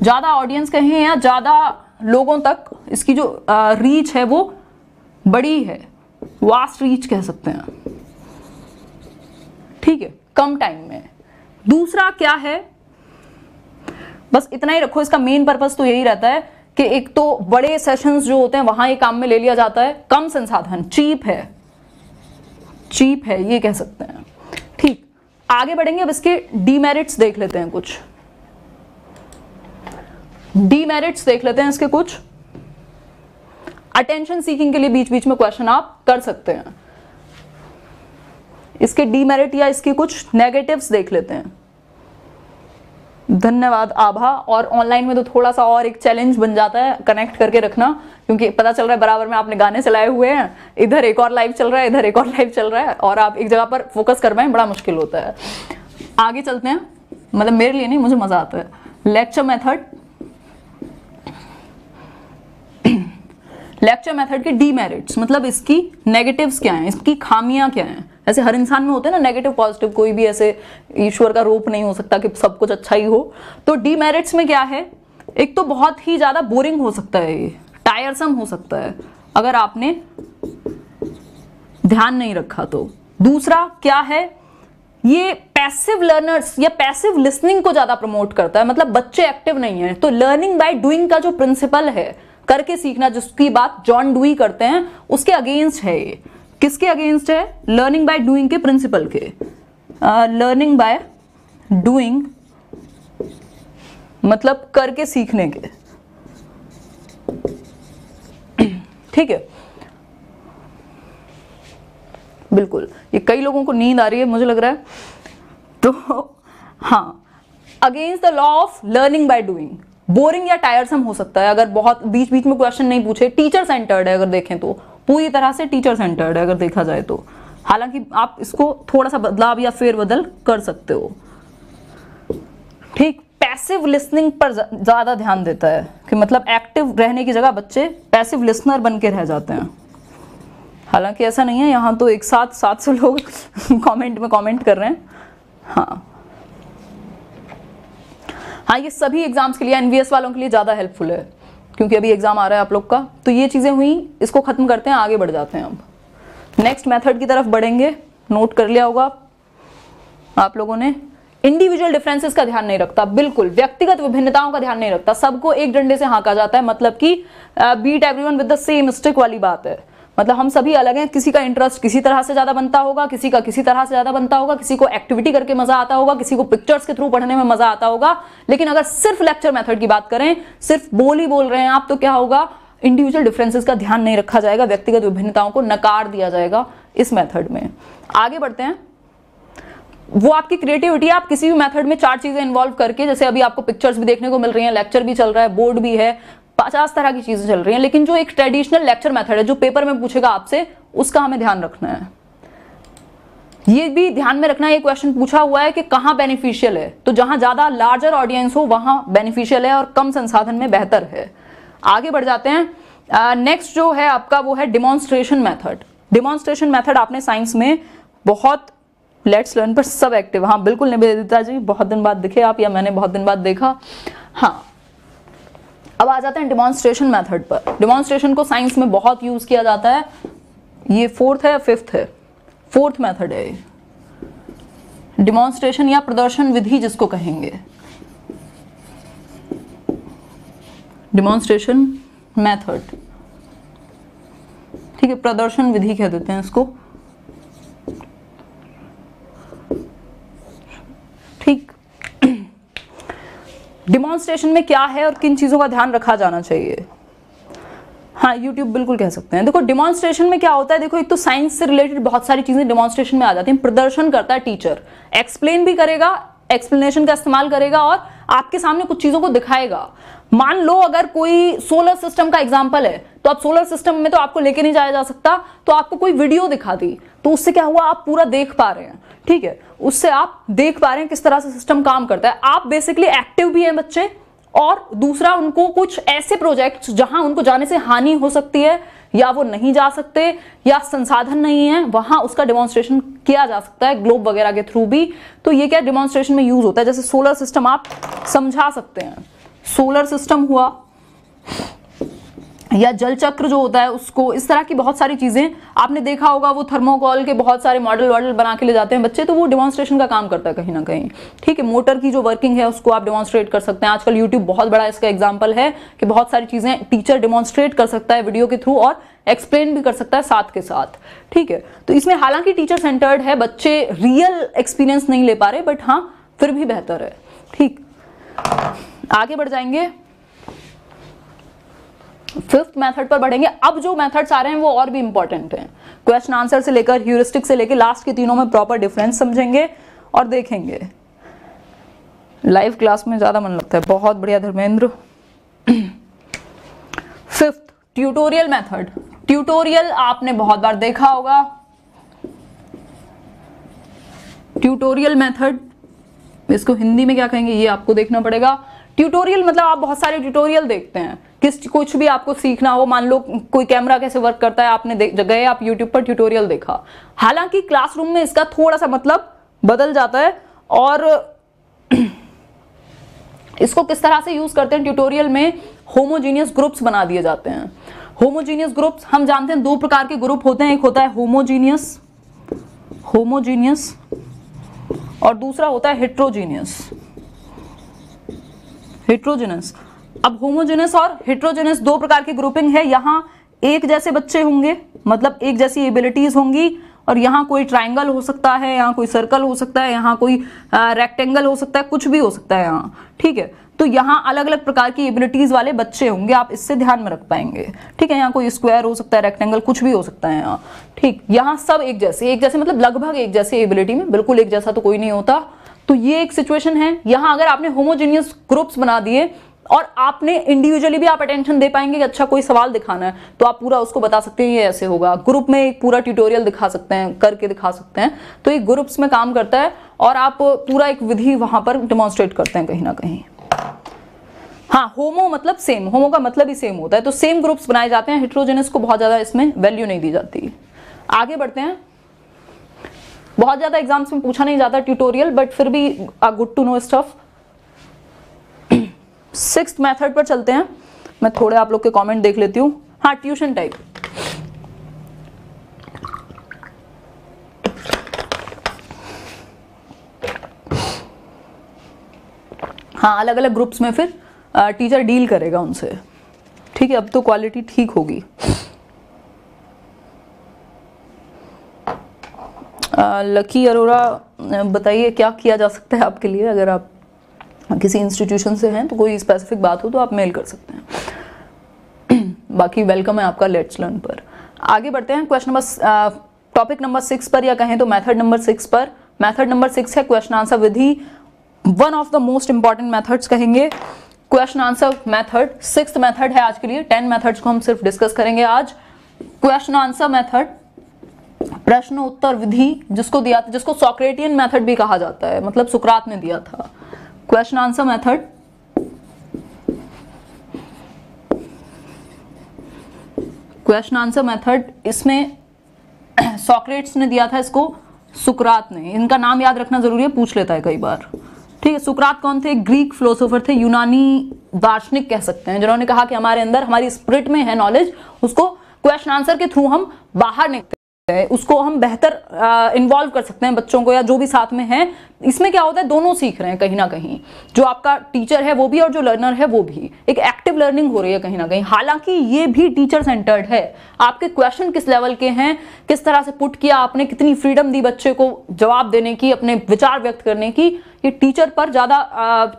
ज़्यादा ऑडियंस कहें या ज़्यादा लोगों तक इसकी जो रीच है वो बड़ी है, वास्ट रीच कह सकते हैं। ठीक है, कम टाइम में। दूसरा क्या है, बस इतना ही रखो, इसका मेन पर्पस तो यही रहता है कि एक तो बड़े सेशंस जो होते हैं वहां ये काम में ले लिया जाता है, कम संसाधन, चीप है, चीप है ये कह सकते हैं। ठीक, आगे बढ़ेंगे, अब इसके डीमेरिट्स देख लेते हैं कुछ। डीमेरिट्स देख लेते हैं इसके कुछ। अटेंशन सीकिंग के लिए बीच बीच में क्वेश्चन आप कर सकते हैं। इसके डीमेरिट या इसके कुछ नेगेटिव्स देख लेते हैं। धन्यवाद आभा। और ऑनलाइन में तो थोड़ा सा और एक चैलेंज बन जाता है, कनेक्ट करके रखना, क्योंकि पता चल रहा है बराबर में आपने गाने चलाए हुए हैं, इधर एक और लाइव चल रहा है, इधर एक और लाइव चल रहा है, और आप एक जगह पर फोकस कर पाए बड़ा मुश्किल होता है। आगे चलते हैं, मतलब मेरे लिए नहीं, मुझे मजा आता है। लेक्चर मेथड, लेक्चर मेथड के डीमेरिट्स, मतलब इसकी नेगेटिव्स क्या हैं, इसकी खामियां क्या हैं। ऐसे हर इंसान में होते हैं ना नेगेटिव पॉजिटिव, कोई भी ऐसे ईश्वर का रूप नहीं हो सकता कि सब कुछ अच्छा ही हो। तो डीमेरिट्स में क्या है, एक तो बहुत ही ज़्यादा बोरिंग हो सकता है, ये टायरसम हो सकता है अगर आपने ध्यान नहीं रखा तो। दूसरा क्या है, ये पैसिव लर्नर्स या पैसिव लिसनिंग को ज़्यादा प्रमोट करता है, मतलब बच्चे एक्टिव नहीं है। तो लर्निंग बाय डूइंग का जो प्रिंसिपल है, करके सीखना, जिसकी बात जॉन डूई करते हैं, उसके अगेंस्ट है ये। किसके अगेंस्ट है, लर्निंग बाय डूइंग के प्रिंसिपल के। लर्निंग बाय डूइंग मतलब करके सीखने के। ठीक है, बिल्कुल, ये कई लोगों को नींद आ रही है मुझे लग रहा है, तो हाँ, against the law of learning by doing. Boring या टायरसम हो सकता है अगर बहुत बीच बीच में क्वेश्चन नहीं पूछे। टीचर सेंटर्ड है अगर देखें तो, पूरी तरह से टीचर सेंटर्ड है अगर देखा जाए तो, हालांकि आप इसको थोड़ा सा बदलाव या फेरबदल कर सकते हो। ठीक, पैसिव लिसनिंग पर ज़्यादा ध्यान देता है कि मतलब एक्टिव रहने की जगह बच्चे पैसिव लिसनर बन के रह जाते हैं। हालांकि ऐसा नहीं है, यहाँ तो एक साथ सात सौ लोग कॉमेंट में कॉमेंट कर रहे हैं। हाँ हाँ ये सभी एग्जाम्स के लिए, एनवीएस वालों के लिए ज़्यादा हेल्पफुल है, क्योंकि अभी एग्जाम आ रहा है आप लोग का। तो ये चीज़ें हुई, इसको ख़त्म करते हैं, आगे बढ़ जाते हैं। अब नेक्स्ट मेथड की तरफ बढ़ेंगे। नोट कर लिया होगा आप लोगों ने, इंडिविजुअल डिफरेंसेस का ध्यान नहीं रखता, बिल्कुल व्यक्तिगत विभिन्नताओं का ध्यान नहीं रखता, सबको एक डंडे से हाँका जाता है, मतलब कि beat everyone with the same stick वाली बात है। मतलब हम सभी अलग हैं, किसी का इंटरेस्ट किसी तरह से ज़्यादा बनता होगा, किसी का किसी तरह से ज़्यादा बनता होगा, किसी को एक्टिविटी करके मज़ा आता होगा, किसी को पिक्चर्स के थ्रू पढ़ने में मज़ा आता होगा। लेकिन अगर सिर्फ लेक्चर मेथड की बात करें, सिर्फ बोल ही बोल रहे हैं आप, तो क्या होगा, इंडिविजुअल डिफरेंसेस का ध्यान नहीं रखा जाएगा, व्यक्तिगत विभिन्नताओं को नकार दिया जाएगा इस मेथड में। आगे बढ़ते हैं, वो आपकी क्रिएटिविटी है। आप किसी भी मेथड में चार चीज़ें इन्वॉल्व करके, जैसे अभी आपको पिक्चर्स भी देखने को मिल रही हैं, लेक्चर भी चल रहा है, बोर्ड भी है, पचास तरह की चीज़ें चल रही हैं, लेकिन जो एक ट्रेडिशनल लेक्चर मेथड है जो पेपर में पूछेगा आपसे, उसका हमें ध्यान रखना है। ये भी ध्यान में रखना, ये क्वेश्चन पूछा हुआ है कि कहाँ बेनिफिशियल है, तो जहाँ ज़्यादा लार्जर ऑडियंस हो वहाँ बेनिफिशियल है और कम संसाधन में बेहतर है। आगे बढ़ जाते हैं। नेक्स्ट uh, जो है आपका वो है डिमॉन्स्ट्रेशन मेथड। डिमॉन्स्ट्रेशन मेथड आपने साइंस में बहुत लेट्स लर्न पर सब एक्टिव, हाँ बिल्कुल निवेदिता जी बहुत दिन बाद दिखे आप, या मैंने बहुत दिन बाद देखा। हाँ अब आ जाते हैं डिमॉन्स्ट्रेशन मेथड पर। डिमॉन्स्ट्रेशन को साइंस में बहुत यूज किया जाता है। ये फोर्थ है या फिफ्थ है? फोर्थ मेथड है डिमॉन्स्ट्रेशन या प्रदर्शन विधि जिसको कहेंगे, डिमॉन्स्ट्रेशन मेथड, ठीक है, प्रदर्शन विधि कह देते हैं इसको, ठीक। डिमॉन्स्ट्रेशन में क्या है और किन चीजों का ध्यान रखा जाना चाहिए? हाँ यूट्यूब बिल्कुल कह सकते हैं। देखो डिमॉन्स्ट्रेशन में क्या होता है, देखो एक तो साइंस से रिलेटेड बहुत सारी चीजें डिमॉन्स्ट्रेशन में आ जाती हैं। प्रदर्शन करता है टीचर, एक्सप्लेन भी करेगा, एक्सप्लेनेशन का इस्तेमाल करेगा और आपके सामने कुछ चीजों को दिखाएगा। मान लो अगर कोई सोलर सिस्टम का एग्जाम्पल है तो आप सोलर सिस्टम में तो आपको लेके नहीं जाया जा सकता, तो आपको कोई वीडियो दिखा दी तो उससे क्या हुआ, आप पूरा देख पा रहे हैं, ठीक है, उससे आप देख पा रहे हैं किस तरह से सिस्टम काम करता है। आप बेसिकली एक्टिव भी हैं बच्चे, और दूसरा उनको कुछ ऐसे प्रोजेक्ट्स जहां उनको जाने से हानि हो सकती है या वो नहीं जा सकते या संसाधन नहीं है, वहां उसका डिमॉन्स्ट्रेशन किया जा सकता है ग्लोब वगैरह के थ्रू भी। तो ये क्या डिमॉन्स्ट्रेशन में यूज होता है। जैसे सोलर सिस्टम आप समझा सकते हैं, सोलर सिस्टम हुआ, या जल चक्र जो होता है उसको, इस तरह की बहुत सारी चीजें आपने देखा होगा। वो थर्मोकोल के बहुत सारे मॉडल वाडल बना के ले जाते हैं बच्चे, तो वो डिमॉन्स्ट्रेशन का काम करता है कहीं ना कहीं, ठीक है। मोटर की जो वर्किंग है उसको आप डिमॉन्स्ट्रेट कर सकते हैं। आजकल यूट्यूब बहुत बड़ा इसका एग्जाम्पल है कि बहुत सारी चीजें टीचर डिमॉन्स्ट्रेट कर सकता है वीडियो के थ्रू और एक्सप्लेन भी कर सकता है साथ के साथ, ठीक है। तो इसमें हालांकि टीचर सेंटर्ड है, बच्चे रियल एक्सपीरियंस नहीं ले पा रहे, बट हाँ फिर भी बेहतर है, ठीक। आगे बढ़ जाएंगे, फिफ्थ मेथड पर बढ़ेंगे। अब जो मेथड्स आ रहे हैं वो और भी इंपॉर्टेंट हैं। क्वेश्चन आंसर से लेकर ह्यूरिस्टिक से लेकर लास्ट के तीनों में प्रॉपर डिफरेंस समझेंगे और देखेंगे। लाइव क्लास में ज्यादा मन लगता है, बहुत बढ़िया Dharmendra. Fifth tutorial method. Tutorial आपने बहुत बार देखा होगा, ट्यूटोरियल मेथड, इसको हिंदी में क्या कहेंगे ये आपको देखना पड़ेगा। ट्यूटोरियल मतलब आप बहुत सारे ट्यूटोरियल देखते हैं, किस कुछ भी आपको सीखना हो, मान लो कोई कैमरा कैसे वर्क करता है, आपने देख गए आप यूट्यूब पर ट्यूटोरियल देखा। हालांकि क्लासरूम में इसका थोड़ा सा मतलब बदल जाता है और इसको किस तरह से यूज करते हैं ट्यूटोरियल में, होमोजीनियस ग्रुप्स बना दिए जाते हैं। होमोजीनियस ग्रुप्स हम जानते हैं दो प्रकार के ग्रुप होते हैं, एक होता है होमोजीनियस होमोजीनियस और दूसरा होता है हेट्रोजीनियस हेट्रोजेनस। अब होमोजेनस और हेट्रोजेनस दो प्रकार की ग्रुपिंग है। यहाँ एक जैसे बच्चे होंगे, मतलब एक जैसी एबिलिटीज होंगी, और यहाँ कोई ट्रायंगल हो सकता है, यहाँ कोई सर्कल हो सकता है, यहाँ कोई रेक्टेंगल हो सकता है, कुछ भी हो सकता है यहाँ, ठीक है। तो यहाँ अलग अलग प्रकार की एबिलिटीज वाले बच्चे होंगे, आप इससे ध्यान में रख पाएंगे, ठीक है। यहाँ कोई स्क्वायर हो सकता है, रेक्टेंगल, कुछ भी हो सकता है यहाँ, ठीक। यहाँ सब एक जैसे, एक जैसे मतलब लगभग एक जैसे एबिलिटी में, बिल्कुल एक जैसा तो कोई नहीं होता। तो ये एक सिचुएशन है। यहाँ अगर आपने होमोजेनियस ग्रुप्स बना दिए और आपने इंडिविजुअली भी आप अटेंशन दे पाएंगे कि अच्छा कोई सवाल दिखाना है तो आप पूरा उसको बता सकते हैं ये ऐसे होगा। ग्रुप में एक पूरा ट्यूटोरियल दिखा सकते हैं, करके दिखा सकते हैं। तो ये ग्रुप्स में काम करता है और आप पूरा एक विधि वहां पर डेमोन्स्ट्रेट करते हैं कहीं ना कहीं। हाँ होमो मतलब सेम, होमो का मतलब ही सेम होता है, तो सेम ग्रुप्स बनाए जाते हैं। हेट्रोजेनस को बहुत ज्यादा इसमें वैल्यू नहीं दी जाती। आगे बढ़ते हैं, बहुत ज्यादा एग्जाम्स में पूछा नहीं जाता ट्यूटोरियल, बट फिर भी good to know stuff. Sixth method पर चलते हैं। मैं थोड़े आप लोग के कमेंट देख लेती हूँ। हाँ ट्यूशन टाइप, हाँ अलग अलग ग्रुप्स में फिर टीचर डील करेगा उनसे, ठीक है। अब तो क्वालिटी ठीक होगी। लकी अरोरा बताइए क्या किया जा सकता है आपके लिए। अगर आप किसी इंस्टीट्यूशन से हैं तो कोई स्पेसिफिक बात हो तो आप मेल कर सकते हैं। बाकी वेलकम है आपका लेट्स लर्न पर। आगे बढ़ते हैं question number, topic number six पर, या कहें तो मेथड नंबर सिक्स पर। मेथड नंबर सिक्स है क्वेश्चन आंसर विधि, one of the most important methods कहेंगे question answer method. Sixth method है आज के लिए, टेन मेथड्स को हम सिर्फ डिस्कस करेंगे आज। क्वेश्चन आंसर मेथड प्रश्नोत्तर विधि जिसको दिया था, जिसको सोक्रेटियन मेथड भी कहा जाता है, मतलब सुकरात ने दिया था। Question answer method, question answer method इसमें सोक्रेट्स ने दिया था, इसको सुकरात ने। इनका नाम याद रखना जरूरी है, पूछ लेता है कई बार, ठीक है। सुकरात कौन थे? ग्रीक फिलोसोफर थे, यूनानी दार्शनिक कह सकते हैं, जिन्होंने कहा कि हमारे अंदर, हमारी स्पिरिट में है नॉलेज, उसको क्वेश्चन आंसर के थ्रू हम बाहर निकलते हैं, उसको हम बेहतर इन्वॉल्व कर सकते हैं बच्चों को या जो भी साथ में है। इसमें क्या होता है, दोनों सीख रहे हैं कहीं ना कहीं, जो आपका टीचर है वो भी और जो लर्नर है वो भी, एक एक्टिव लर्निंग हो रही है कहीं ना कहीं। हालांकि ये भी टीचर सेंटर्ड है, आपके क्वेश्चन किस लेवल के हैं, किस तरह से पुट किया आपने, कितनी फ्रीडम दी बच्चे को जवाब देने की, अपने विचार व्यक्त करने की, ये टीचर पर ज़्यादा,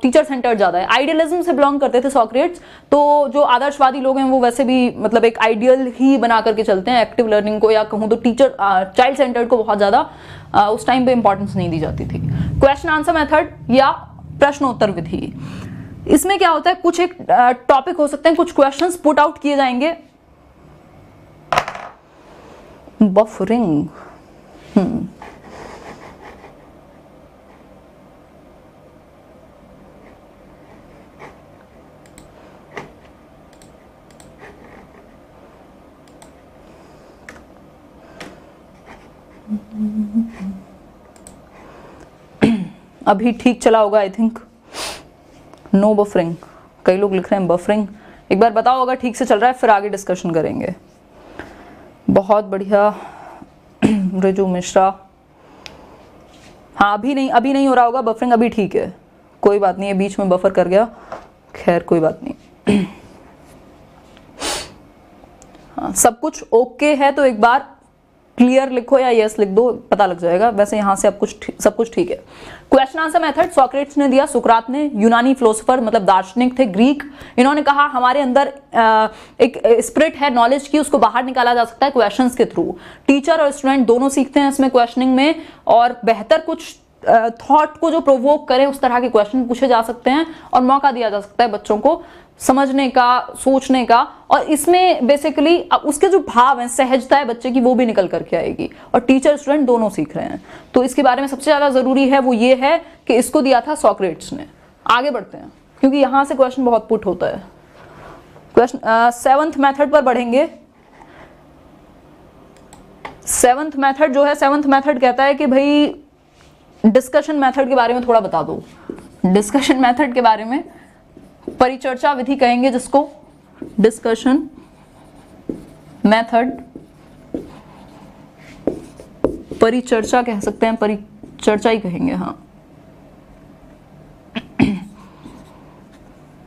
टीचर सेंटर्ड ज़्यादा है। आइडियलिज्म से बिलोंग करते थे सॉक्रेट्स, तो जो आदर्शवादी लोग हैं वो वैसे भी मतलब एक आइडियल ही बना करके चलते हैं, एक्टिव लर्निंग को या कहूँ तो टीचर चाइल्ड सेंटर्ड को बहुत ज़्यादा उस टाइम पर इंपॉर्टेंस नहीं दी जाती थी। क्वेश्चन आंसर मेथड या प्रश्नोत्तर विधि, इसमें क्या होता है, कुछ एक टॉपिक हो सकते हैं, कुछ क्वेश्चंस पुट आउट किए जाएंगे, बफरिंग हम्म अभी ठीक चला होगा आई थिंक। नो बफरिंग, कई लोग लिख रहे हैं बफरिंग, एक बार बताओ अगर ठीक से चल रहा है, फिर आगे डिस्कशन करेंगे। बहुत बढ़िया रिजू मिश्रा, हाँ अभी नहीं, अभी नहीं हो रहा होगा बफरिंग, अभी ठीक है, कोई बात नहीं है, बीच में बफर कर गया, खैर कोई बात नहीं। हाँ सब कुछ ओके है तो एक बार क्लियर लिखो या यस लिख दो, पता लग जाएगा। वैसे यहाँ से अब कुछ सब कुछ ठीक है। क्वेश्चन आंसर मेथड सोक्रेट्स ने दिया, सुकरात ने, यूनानी फिलोसोफर मतलब दार्शनिक थे ग्रीक, इन्होंने कहा हमारे अंदर एक स्पिरिट है नॉलेज की, उसको बाहर निकाला जा सकता है क्वेश्चंस के थ्रू। टीचर और स्टूडेंट दोनों सीखते हैं इसमें क्वेश्चनिंग में, और बेहतर कुछ थॉट को जो प्रोवोक करे उस तरह के क्वेश्चन पूछे जा सकते हैं, और मौका दिया जा सकता है बच्चों को समझने का, सोचने का, और इसमें बेसिकली उसके जो भाव हैं, सहजता है बच्चे की, वो भी निकल करके आएगी। और टीचर स्टूडेंट दोनों सीख रहे हैं, तो इसके बारे में सबसे ज़्यादा ज़रूरी है वो ये है कि इसको दिया था सोक्रेट्स ने। आगे बढ़ते हैं क्योंकि यहाँ से क्वेश्चन बहुत पुट होता है। क्वेश्चन सेवन्थ मैथड पर बढ़ेंगे। सेवन्थ मैथड जो है, सेवन्थ मैथड कहता है कि भाई डिस्कशन मैथड के बारे में थोड़ा बता दो। डिस्कशन मैथड के बारे में परिचर्चा विधि कहेंगे जिसको, डिस्कशन मेथड, परिचर्चा कह सकते हैं, परिचर्चा ही कहेंगे। हाँ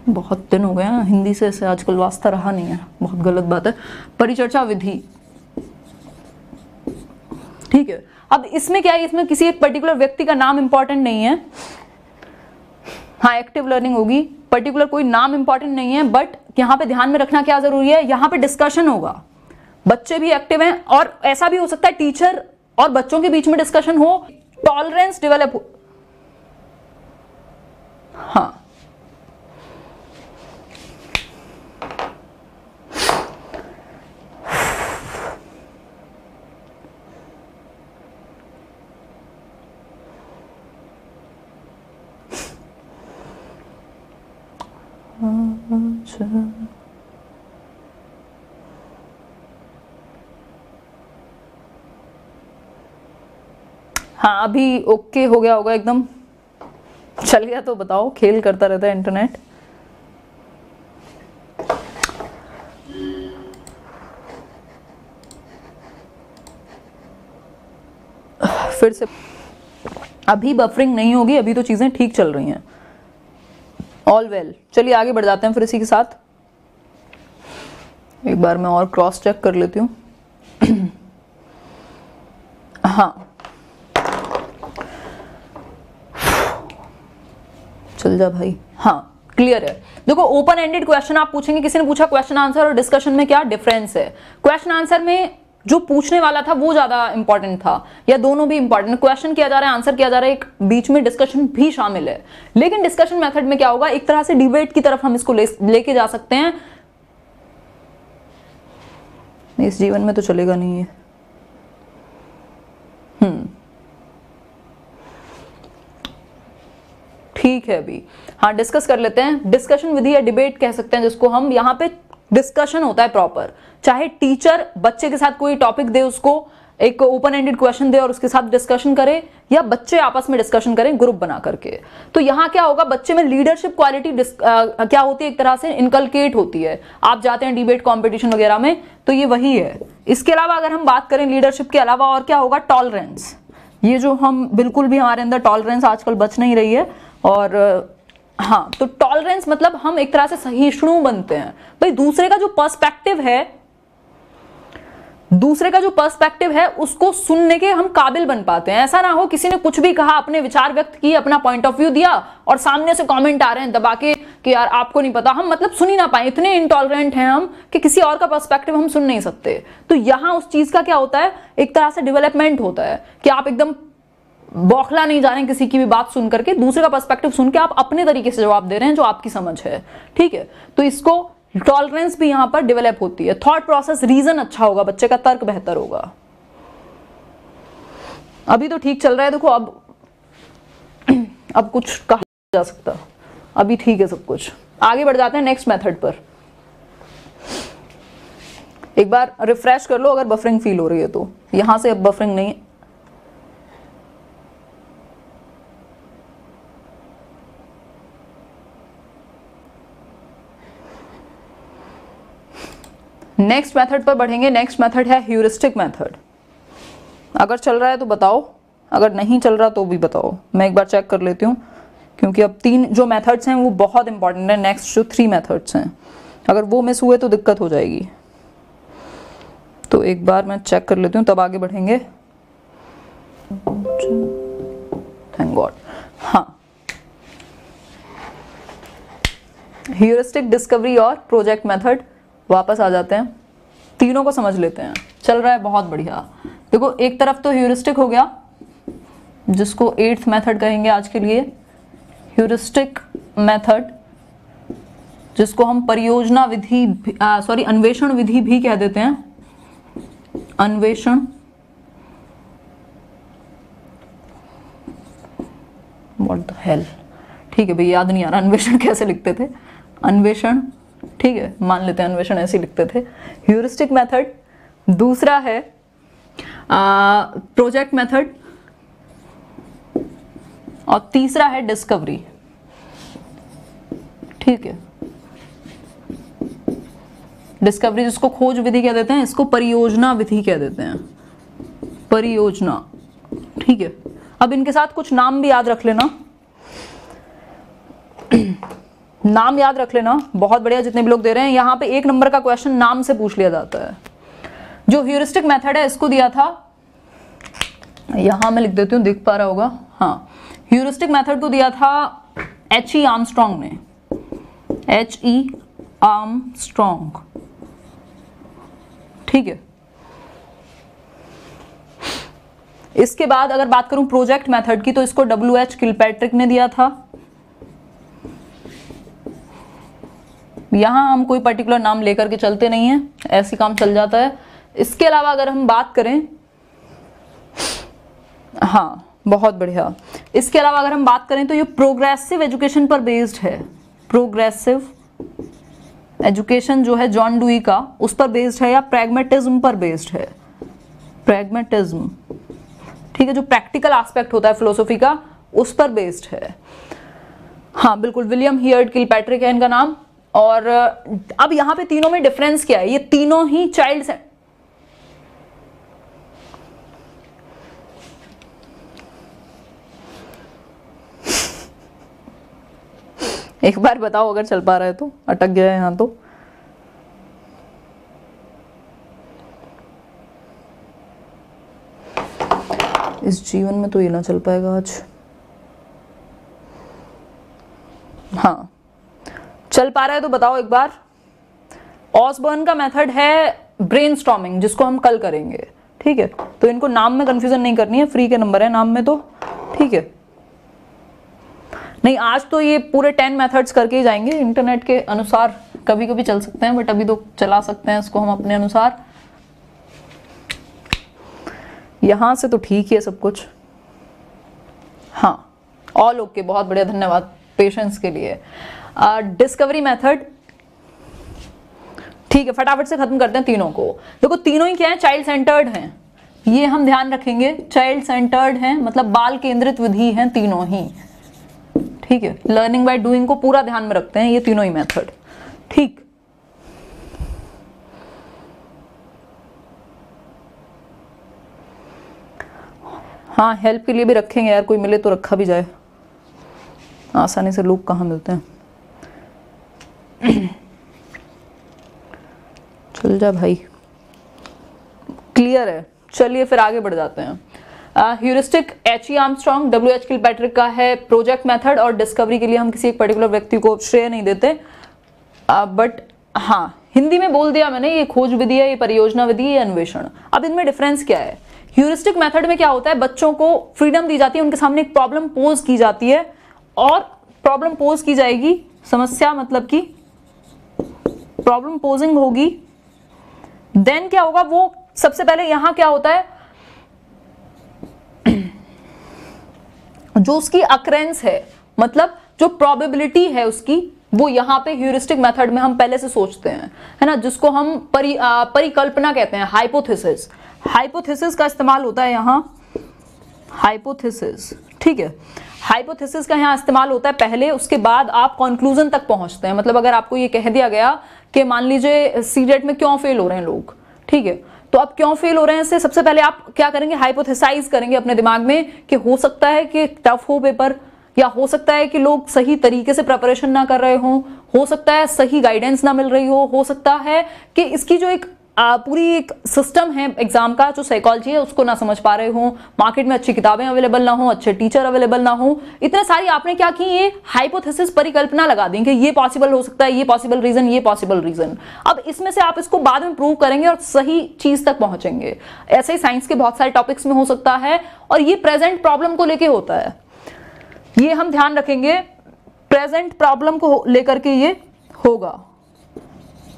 बहुत दिन हो गया हिंदी से ऐसे आजकल वास्ता रहा नहीं है, बहुत गलत बात है। परिचर्चा विधि, ठीक है। अब इसमें क्या है, इसमें किसी एक पर्टिकुलर व्यक्ति का नाम इंपॉर्टेंट नहीं है। हाँ एक्टिव लर्निंग होगी, पर्टिकुलर कोई नाम इंपॉर्टेंट नहीं है, बट यहाँ पे ध्यान में रखना क्या जरूरी है, यहाँ पे डिस्कशन होगा, बच्चे भी एक्टिव हैं, और ऐसा भी हो सकता है टीचर और बच्चों के बीच में डिस्कशन हो, टॉलरेंस डेवलप हो। हाँ हाँ अभी ओके हो गया होगा, एकदम चल गया तो बताओ, खेल करता रहता है इंटरनेट। फिर से अभी बफरिंग नहीं होगी, अभी तो चीजें ठीक चल रही हैं, ऑल वेल। चलिए आगे बढ़ जाते हैं फिर इसी के साथ। एक बार मैं और क्रॉस चेक कर लेती हूँ। हाँ चल जा भाई, हाँ क्लियर है। देखो ओपन एंडेड क्वेश्चन आप पूछेंगे, किसी ने पूछा क्वेश्चन आंसर और डिस्कशन में क्या डिफरेंस है। क्वेश्चन आंसर में जो पूछने वाला था वो ज्यादा इंपॉर्टेंट था, या दोनों भी इंपॉर्टेंट, क्वेश्चन किया जा रहा है, आंसर किया जा रहा है, एक बीच में डिस्कशन भी शामिल है। लेकिन डिस्कशन मेथड में क्या होगा, एक तरह से डिबेट की तरफ हम इसको ले, लेके जा सकते हैं। इस जीवन में तो चलेगा नहीं है, हम्म ठीक है अभी हाँ डिस्कस कर लेते हैं, डिस्कशन विधि या डिबेट कह सकते हैं जिसको हम, यहाँ पे डिस्कशन होता है प्रॉपर, चाहे टीचर बच्चे के साथ कोई टॉपिक दे, उसको एक ओपन एंडेड क्वेश्चन दे और उसके साथ डिस्कशन करे, या बच्चे आपस में डिस्कशन करें ग्रुप बना करके। तो यहाँ क्या होगा, बच्चे में लीडरशिप क्वालिटी क्या होती है, एक तरह से इनकलकेट होती है। आप जाते हैं डिबेट कॉम्पिटिशन वगैरह में तो ये वही है। इसके अलावा अगर हम बात करें लीडरशिप के अलावा और क्या होगा, टॉलरेंस। ये जो हम बिल्कुल भी हमारे अंदर टॉलरेंस आजकल बच नहीं रही है। और हाँ, तो टॉलरेंस मतलब हम एक तरह से सहिष्णु बनते हैं भाई, दूसरे का जो पर्सपेक्टिव है दूसरे का जो पर्सपेक्टिव है उसको सुनने के हम काबिल बन पाते हैं। ऐसा ना हो किसी ने कुछ भी कहा, अपने विचार व्यक्त किए, अपना पॉइंट ऑफ व्यू दिया और सामने से कमेंट आ रहे हैं दबा के कि यार आपको नहीं पता, हम मतलब सुन ही ना पाए, इतने इनटॉलरेंट हैं हम कि किसी और का पर्सपेक्टिव हम सुन नहीं सकते। तो यहाँ उस चीज का क्या होता है, एक तरह से डेवलपमेंट होता है कि आप एकदम बौखला नहीं जा रहे हैं किसी की भी बात सुन करके, दूसरे का पर्सपेक्टिव सुन के आप अपने तरीके से जवाब दे रहे हैं जो आपकी समझ है। ठीक है, तो इसको टॉलरेंस भी यहाँ पर डेवलप होती है। थॉट प्रोसेस, रीजन अच्छा होगा, बच्चे का तर्क बेहतर होगा। अभी तो ठीक चल रहा है, देखो अब अब कुछ कहा जा सकता, अभी ठीक है सब कुछ। आगे बढ़ जाते हैं नेक्स्ट मेथड पर। एक बार रिफ्रेश कर लो अगर बफरिंग फील हो रही है तो, यहां से अब बफरिंग नहीं है। नेक्स्ट मेथड पर बढ़ेंगे। नेक्स्ट मेथड है ह्यूरिस्टिक मेथड। अगर चल रहा है तो बताओ, अगर नहीं चल रहा तो भी बताओ, मैं एक बार चेक कर लेती हूँ, क्योंकि अब तीन जो मेथड्स हैं वो बहुत इंपॉर्टेंट है। नेक्स्ट जो थ्री मेथड्स हैं अगर वो मिस हुए तो दिक्कत हो जाएगी, तो एक बार मैं चेक कर लेती हूँ तब आगे बढ़ेंगे। Thank God. हाँ, ह्यूरिस्टिक, डिस्कवरी और प्रोजेक्ट मेथड, वापस आ जाते हैं, तीनों को समझ लेते हैं। चल रहा है बहुत बढ़िया। देखो एक तरफ तो ह्यूरिस्टिक हो गया जिसको एट्थ मेथड कहेंगे आज के लिए, ह्यूरिस्टिक मेथड जिसको हम परियोजना विधि सॉरी अन्वेषण विधि भी कह देते हैं, अन्वेषण, व्हाट द हेल, ठीक है भाई याद नहीं आ रहा अन्वेषण कैसे लिखते थे, अन्वेषण, ठीक है मान लेते हैं अन्वेषण ऐसे लिखते थे, ह्यूरिस्टिक मेथड। दूसरा है प्रोजेक्ट मेथड और तीसरा है डिस्कवरी। ठीक है, डिस्कवरी जिसको खोज विधि कह देते हैं, इसको परियोजना विधि कह देते हैं, परियोजना। ठीक है, अब इनके साथ कुछ नाम भी याद रख लेना, नाम याद रख लेना, बहुत बढ़िया जितने भी लोग दे रहे हैं। यहाँ पे एक नंबर का क्वेश्चन नाम से पूछ लिया जाता है। जो ह्यूरिस्टिक मेथड है इसको दिया था, यहाँ मैं लिख देती हूँ, दिख पा रहा होगा, हाँ, ह्यूरिस्टिक मेथड को दिया था एच ई आर्मस्ट्रॉन्ग ने, एच ई आर्मस्ट्रॉन्ग। ठीक है, इसके बाद अगर बात करूं प्रोजेक्ट मेथड की तो इसको डब्ल्यू एच किलपैट्रिक ने दिया था। यहाँ हम कोई पर्टिकुलर नाम लेकर के चलते नहीं है, ऐसे काम चल जाता है। इसके अलावा अगर हम बात करें, हाँ बहुत बढ़िया, इसके अलावा अगर हम बात करें तो ये प्रोग्रेसिव एजुकेशन पर बेस्ड है। प्रोग्रेसिव एजुकेशन जो है जॉन डूई का, उस पर बेस्ड है, या प्रैग्मेटिज्म पर बेस्ड है, प्रैग्मेटिज्म। ठीक है, जो प्रैक्टिकल एस्पेक्ट होता है फिलोसॉफी का उस पर बेस्ड है। हाँ बिल्कुल, विलियम हियर्ड किलपैट्रिक है इनका नाम। और अब यहाँ पे तीनों में डिफरेंस क्या है, ये तीनों ही चाइल्ड से... एक बार बताओ अगर चल पा रहा है तो, अटक गया है यहाँ तो। इस जीवन में तो ये ना चल पाएगा आज। हाँ चल पा रहा है तो बताओ एक बार। ऑसबर्न का मेथड है ब्रेनस्टॉर्मिंग जिसको हम कल करेंगे। ठीक है, तो इनको नाम में कंफ्यूजन नहीं करनी है, फ्री के नंबर है नाम में तो। ठीक है, नहीं आज तो ये पूरे टेन मेथड्स करके ही जाएंगे, इंटरनेट के अनुसार कभी कभी चल सकते हैं बट अभी तो चला सकते हैं इसको हम अपने अनुसार। यहाँ से तो ठीक ही है सब कुछ। हाँ, ऑल ओके, बहुत बढ़िया, धन्यवाद पेशेंस के लिए। डिस्कवरी मेथड, ठीक है, फटाफट से खत्म करते हैं तीनों को। देखो तीनों ही क्या है, चाइल्ड सेंटर्ड हैं, ये हम ध्यान रखेंगे, चाइल्ड सेंटर्ड हैं, मतलब बाल केंद्रित विधि हैं तीनों ही, ठीक है। लर्निंग बाय डूइंग को पूरा ध्यान में रखते हैं ये तीनों ही मेथड, ठीक। हाँ, हेल्प के लिए भी रखेंगे यार, कोई मिले तो रखा भी जाए, आसानी से लोग कहाँ मिलते हैं। चल जा भाई, क्लियर है। चलिए फिर आगे बढ़ जाते हैं। ह्यूरिस्टिक H E Armstrong, W H Kilpatrick का है। प्रोजेक्ट मेथड और डिस्कवरी के लिए हम किसी एक पर्टिकुलर व्यक्ति को श्रेय नहीं देते, बट uh, हाँ हिंदी में बोल दिया मैंने, ये खोज विधि है, ये परियोजना विधि है, ये अन्वेषण। अब इनमें डिफरेंस क्या है? ह्यूरिस्टिक मेथड में क्या होता है, बच्चों को फ्रीडम दी जाती है, उनके सामने एक प्रॉब्लम पोज की जाती है, और प्रॉब्लम पोज की जाएगी, समस्या मतलब कि प्रॉब्लम पोजिंग होगी। देन क्या होगा, वो सबसे पहले यहां क्या होता है, जो उसकी अक्रेंस है, मतलब जो प्रोबेबिलिटी है उसकी, वो यहाँ पे ह्यूरिस्टिक मेथड में हम पहले से सोचते हैं, है ना, जिसको हम परि आ, परिकल्पना कहते हैं, हाइपोथेसिस। हाइपोथेसिस का इस्तेमाल होता है यहाँ, हाइपोथेसिस, ठीक है, हाइपोथेसिस का यहाँ इस्तेमाल होता है पहले, उसके बाद आप कंक्लूजन तक पहुँचते हैं। मतलब अगर आपको ये कह दिया गया कि मान लीजिए सीटेट में क्यों फेल हो रहे हैं लोग, ठीक है, तो आप क्यों फेल हो रहे हैं से सबसे पहले आप क्या करेंगे, हाइपोथेसाइज करेंगे अपने दिमाग में कि हो सकता है कि टफ हो पेपर, या हो सकता है कि लोग सही तरीके से प्रिपरेशन ना कर रहे हों, हो सकता है सही गाइडेंस ना मिल रही हो, हो सकता है कि इसकी जो एक आ, पूरी एक सिस्टम है एग्जाम का, जो साइकोलॉजी है, उसको ना समझ पा रहे हों, मार्केट में अच्छी किताबें अवेलेबल ना हों, अच्छे टीचर अवेलेबल ना हों। इतने सारी आपने क्या की, ये हाइपोथेसिस परिकल्पना लगा देंगे, ये पॉसिबल हो सकता है, ये पॉसिबल रीजन, ये पॉसिबल रीजन। अब इसमें से आप इसको बाद में प्रूव करेंगे और सही चीज तक पहुंचेंगे। ऐसे ही साइंस के बहुत सारे टॉपिक्स में हो सकता है, और ये प्रेजेंट प्रॉब्लम को लेकर होता है, ये हम ध्यान रखेंगे, प्रेजेंट प्रॉब्लम को लेकर के ये होगा,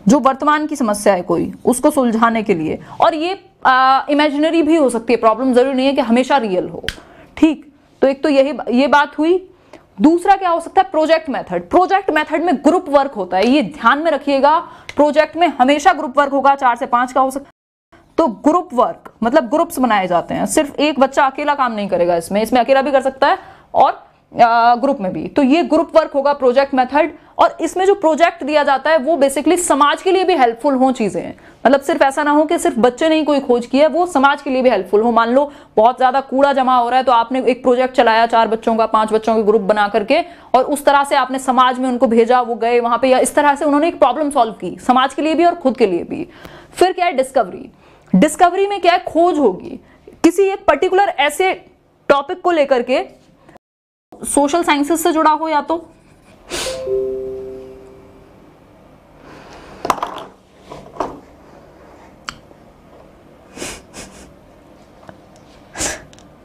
जो वर्तमान की समस्या है कोई, उसको सुलझाने के लिए। और ये इमेजिनरी भी हो सकती है प्रॉब्लम, जरूरी नहीं है कि हमेशा रियल हो, ठीक। तो एक तो यही ये बात हुई। दूसरा क्या हो सकता है, प्रोजेक्ट मेथड। प्रोजेक्ट मेथड में ग्रुप वर्क होता है, ये ध्यान में रखिएगा, प्रोजेक्ट में हमेशा ग्रुप वर्क होगा, चार से पांच का हो सकता है। तो ग्रुप वर्क मतलब ग्रुप्स बनाए जाते हैं, सिर्फ एक बच्चा अकेला काम नहीं करेगा इसमें, इसमें अकेला भी कर सकता है और ग्रुप में भी। तो ये ग्रुप वर्क होगा प्रोजेक्ट मेथड, और इसमें जो प्रोजेक्ट दिया जाता है वो बेसिकली समाज के लिए भी हेल्पफुल हो चीजें, मतलब सिर्फ ऐसा ना हो कि सिर्फ बच्चे ने ही कोई खोज की है, वो समाज के लिए भी हेल्पफुल हो। मान लो बहुत ज्यादा कूड़ा जमा हो रहा है, तो आपने एक प्रोजेक्ट चलाया, चार बच्चों का, पांच बच्चों के ग्रुप बना करके, और उस तरह से आपने समाज में उनको भेजा, वो गए वहां पर, या इस तरह से उन्होंने एक प्रॉब्लम सॉल्व की, समाज के लिए भी और खुद के लिए भी। फिर क्या है, डिस्कवरी। डिस्कवरी में क्या है, खोज होगी किसी एक पर्टिकुलर ऐसे टॉपिक को लेकर के, सोशल साइंसेस से जुड़ा हो, या तो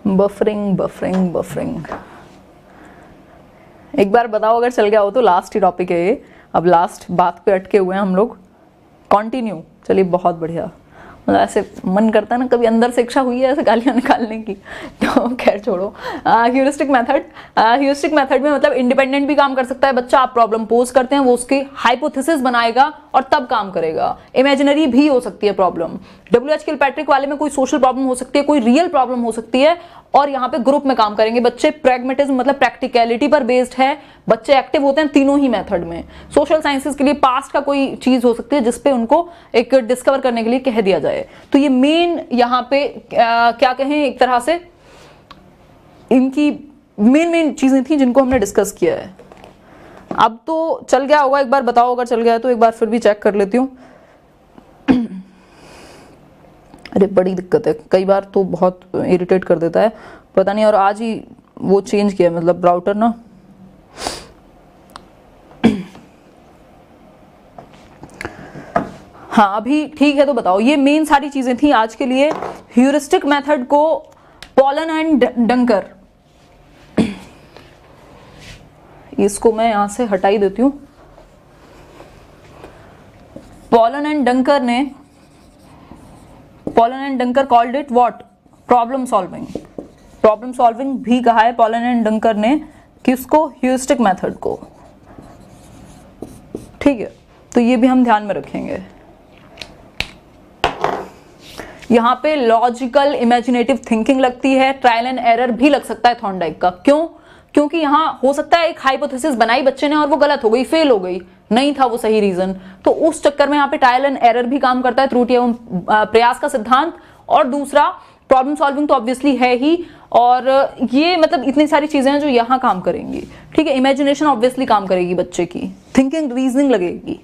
बफरिंग बफरिंग बफरिंग एक बार बताओ अगर चल गया हो तो, लास्ट ही टॉपिक है ये, अब लास्ट बात पे अटके हुए हैं हम लोग, कंटिन्यू। चलिए बहुत बढ़िया, मतलब ऐसे मन करता है ना कभी अंदर से इच्छा हुई है ऐसे गालियाँ निकालने की, तो खैर छोड़ो। ह्यूरिस्टिक मेथड, ह्यूरिस्टिक मेथड में मतलब इंडिपेंडेंट भी काम कर सकता है बच्चा, आप प्रॉब्लम पोज करते हैं, वो उसकी हाइपोथेसिस बनाएगा और तब काम करेगा। इमेजिनरी भी हो सकती है प्रॉब्लम, डब्ल्यू एच किलपैट्रिक वाले में कोई सोशल प्रॉब्लम हो सकती है, कोई रियल प्रॉब्लम हो सकती है, और यहाँ पे ग्रुप में काम करेंगे बच्चे। प्रैग्मेटिज्म मतलब प्रैक्टिकलिटी पर बेस्ड है, बच्चे एक्टिव होते हैं तीनों ही मेथड में। सोशल साइंसेस के लिए पास्ट का कोई चीज हो सकती है जिसपे उनको एक डिस्कवर करने के लिए कह दिया जाए। तो ये मेन यहाँ पे आ, क्या कहें, एक तरह से इनकी मेन मेन चीजें थी जिनको हमने डिस्कस किया है। अब तो चल गया होगा, एक बार बताओ अगर चल गया है तो, एक बार फिर भी चेक कर लेती हूँ। अरे बड़ी दिक्कत है, कई बार तो बहुत इरिटेट कर देता है, पता नहीं, और आज ही वो चेंज किया, मतलब ब्राउटर ना। हाँ अभी ठीक है, तो बताओ ये मेन सारी चीजें थी आज के लिए। ह्यूरिस्टिक मेथड को पोलन एंड डंकर, इसको मैं यहां से हटा ही देती हूँ। पोलन एंड डंकर ने, pollen and Dunker called it what, problem solving, problem solving भी कहा है पॉलन एंड डंकर ने, किसको? ह्यूरिस्टिक मेथड को। ठीक है, तो ये भी हम ध्यान में रखेंगे। यहाँ पे लॉजिकल इमेजिनेटिव थिंकिंग लगती है, ट्रायल एंड एरर भी लग सकता है थॉर्नडाइक का। क्यों? क्योंकि यहाँ हो सकता है एक हाइपोथेसिस बनाई बच्चे ने और वो गलत हो गई, फेल हो गई, नहीं था वो सही रीजन, तो उस चक्कर में यहाँ पे ट्रायल एंड एरर भी काम करता है, त्रुटि एवं प्रयास का सिद्धांत। और दूसरा प्रॉब्लम सॉल्विंग तो ऑब्वियसली है ही, और ये मतलब इतनी सारी चीजें हैं जो यहाँ काम करेंगी। ठीक है, इमेजिनेशन ऑब्वियसली काम करेगी बच्चे की, थिंकिंग रीजनिंग लगेगी।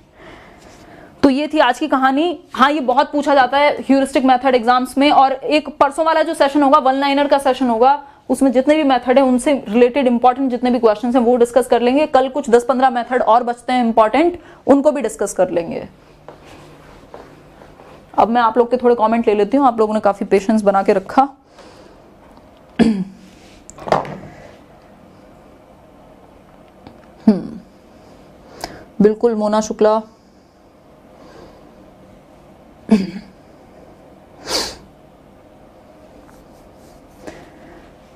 तो ये थी आज की कहानी। हाँ, ये बहुत पूछा जाता है ह्यूरिस्टिक मेथड एग्जाम्स में, और एक परसों वाला जो सेशन होगा वन लाइनर का सेशन होगा, उसमें जितने भी मेथड है उनसे रिलेटेड इंपॉर्टेंट जितने भी क्वेश्चंस हैं वो डिस्कस कर लेंगे। कल कुछ दस पंद्रह मेथड और बचते हैं इंपॉर्टेंट, उनको भी डिस्कस कर लेंगे। अब मैं आप लोग के थोड़े कॉमेंट ले लेती हूँ, आप लोगों ने काफी पेशेंस बना के रखा। बिल्कुल मोना शुक्ला,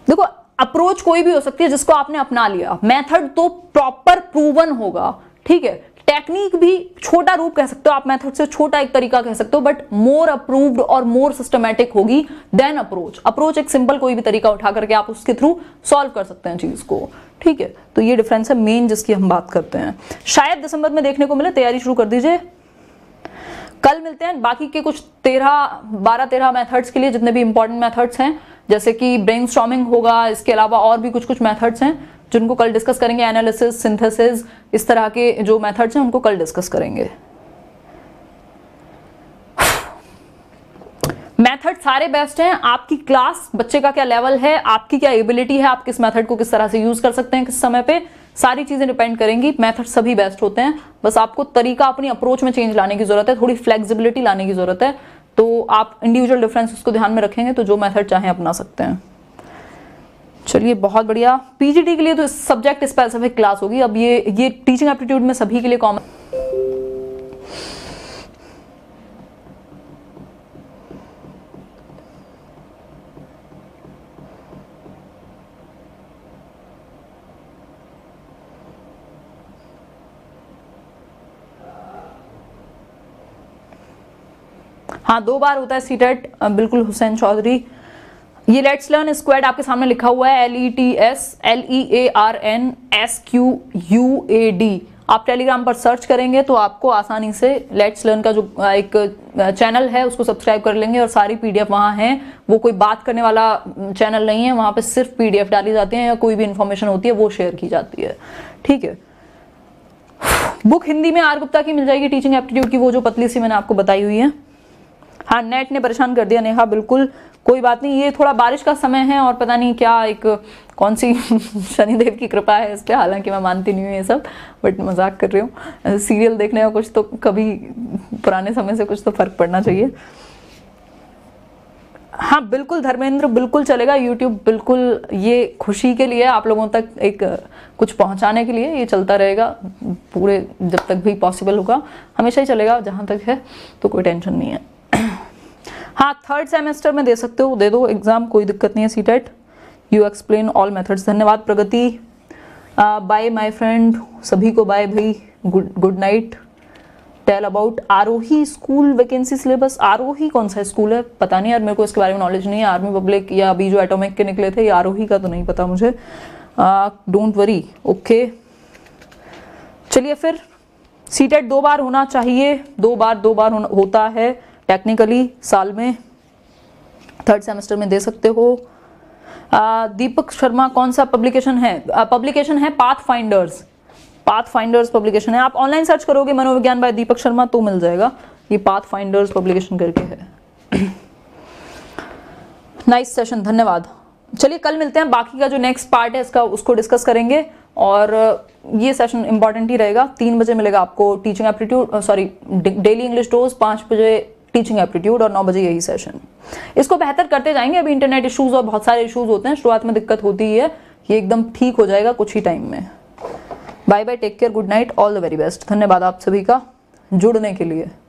देखो अप्रोच कोई भी हो सकती है जिसको आपने अपना लिया, मेथड तो प्रॉपर प्रूवन होगा। ठीक है, टेक्निक भी छोटा रूप कह सकते हो आप, मेथड से छोटा एक तरीका कह सकते हो, बट मोर अप्रूव्ड और मोर सिस्टमैटिक होगी देन अप्रोच। अप्रोच एक सिंपल कोई भी तरीका उठा करके आप उसके थ्रू सॉल्व कर सकते हैं चीज को। ठीक है, तो ये डिफरेंस है मेन जिसकी हम बात करते हैं। शायद दिसंबर में देखने को मिले, तैयारी शुरू कर दीजिए। कल मिलते हैं बाकी के कुछ तेरह बारह तेरह मेथड्स के लिए, जितने भी इंपॉर्टेंट मेथड्स हैं, जैसे कि ब्रेनस्टॉर्मिंग होगा, इसके अलावा और भी कुछ कुछ मेथड्स हैं जिनको कल डिस्कस करेंगे, एनालिसिस, सिंथेसिस, इस तरह के जो मेथड्स हैं उनको कल डिस्कस करेंगे। मेथड सारे बेस्ट हैं, आपकी क्लास, बच्चे का क्या लेवल है, आपकी क्या एबिलिटी है, आप किस मेथड को किस तरह से यूज कर सकते हैं किस समय पे, सारी चीजें डिपेंड करेंगी। मेथड सभी बेस्ट होते हैं, बस आपको तरीका अपनी अप्रोच में चेंज लाने की जरूरत है, थोड़ी फ्लेक्सिबिलिटी लाने की जरूरत है। तो आप इंडिविजुअल डिफरेंस उसको ध्यान में रखेंगे तो जो मेथड चाहे अपना सकते हैं। चलिए, बहुत बढ़िया। पीजीटी के लिए तो सब्जेक्ट स्पेसिफिक क्लास होगी। अब ये ये टीचिंग एप्टीट्यूड में सभी के लिए कॉमन। हाँ, दो बार होता है सीटेट, बिल्कुल हुसैन चौधरी। ये लेट्स लर्न स्क्वाड आपके सामने लिखा हुआ है, L E T S L E A R N S Q U A D. आप टेलीग्राम पर सर्च करेंगे तो आपको आसानी से लेट्स लर्न का जो एक चैनल है उसको सब्सक्राइब कर लेंगे, और सारी पीडीएफ वहाँ हैं। वो कोई बात करने वाला चैनल नहीं है, वहाँ पे सिर्फ पीडीएफ डाली जाती है या कोई भी इन्फॉर्मेशन होती है वो शेयर की जाती है। ठीक है, बुक हिंदी में आर गुप्ता की मिल जाएगी, टीचिंग एप्टीट्यूड की, वो जो पतली सी मैंने आपको बताई हुई है। हाँ, नेट ने परेशान कर दिया नेहा, बिल्कुल कोई बात नहीं। ये थोड़ा बारिश का समय है और पता नहीं क्या एक कौन सी शनिदेव की कृपा है इस पर, हालांकि मैं मानती नहीं हूँ ये सब, बट मजाक कर रही हूँ। सीरियल देखने का कुछ तो कभी पुराने समय से कुछ तो फर्क पड़ना चाहिए। हाँ बिल्कुल धर्मेंद्र, बिल्कुल चलेगा यूट्यूब, बिल्कुल। ये खुशी के लिए, आप लोगों तक एक कुछ पहुंचाने के लिए ये चलता रहेगा पूरे, जब तक भी पॉसिबल होगा हमेशा ही चलेगा, जहाँ तक है, तो कोई टेंशन नहीं है। हाँ, थर्ड सेमेस्टर में दे सकते हो, दे दो एग्जाम, कोई दिक्कत नहीं है। CTET you explain all methods, धन्यवाद प्रगति, बाय माय फ्रेंड, सभी को बाय भाई, good good night. Tell about Aarohi school vacancy syllabus, आरोही कौन सा स्कूल है पता नहीं यार, मेरे को इसके बारे में नॉलेज नहीं है। आर्मी पब्लिक या अभी जो एटॉमिक के निकले थे, ये आरोही का तो नहीं पता मुझे। Don't worry, okay. चलिए फिर, सीटेट दो बार होना चाहिए, दो बार दो बार होता है टेक्निकली साल में, थर्ड सेमेस्टर में दे सकते हो। आ, दीपक शर्मा, कौन सा पब्लिकेशन है? आ, पब्लिकेशन है पाथफाइंडर्स, पाथफाइंडर्स पब्लिकेशन है। आप ऑनलाइन सर्च करोगे मनोविज्ञान बाय दीपक शर्मा तो मिल जाएगा, ये पाथफाइंडर्स पब्लिकेशन करके है। नाइस सेशन, धन्यवाद। चलिए, कल मिलते हैं, बाकी का जो नेक्स्ट पार्ट है इसका उसको डिस्कस करेंगे, और ये सेशन इंपॉर्टेंट ही रहेगा। तीन बजे मिलेगा आपको teaching aptitude, sorry daily English dose, पाँच बजे टीचिंग एप्टीट्यूड और नौ बजे यही सेशन। इसको बेहतर करते जाएंगे, अभी इंटरनेट इश्यूज और बहुत सारे इश्यूज होते हैं, शुरुआत में दिक्कत होती ही है, ये एकदम ठीक हो जाएगा कुछ ही टाइम में। Bye bye, take care, good night, all the very best, धन्यवाद आप सभी का जुड़ने के लिए।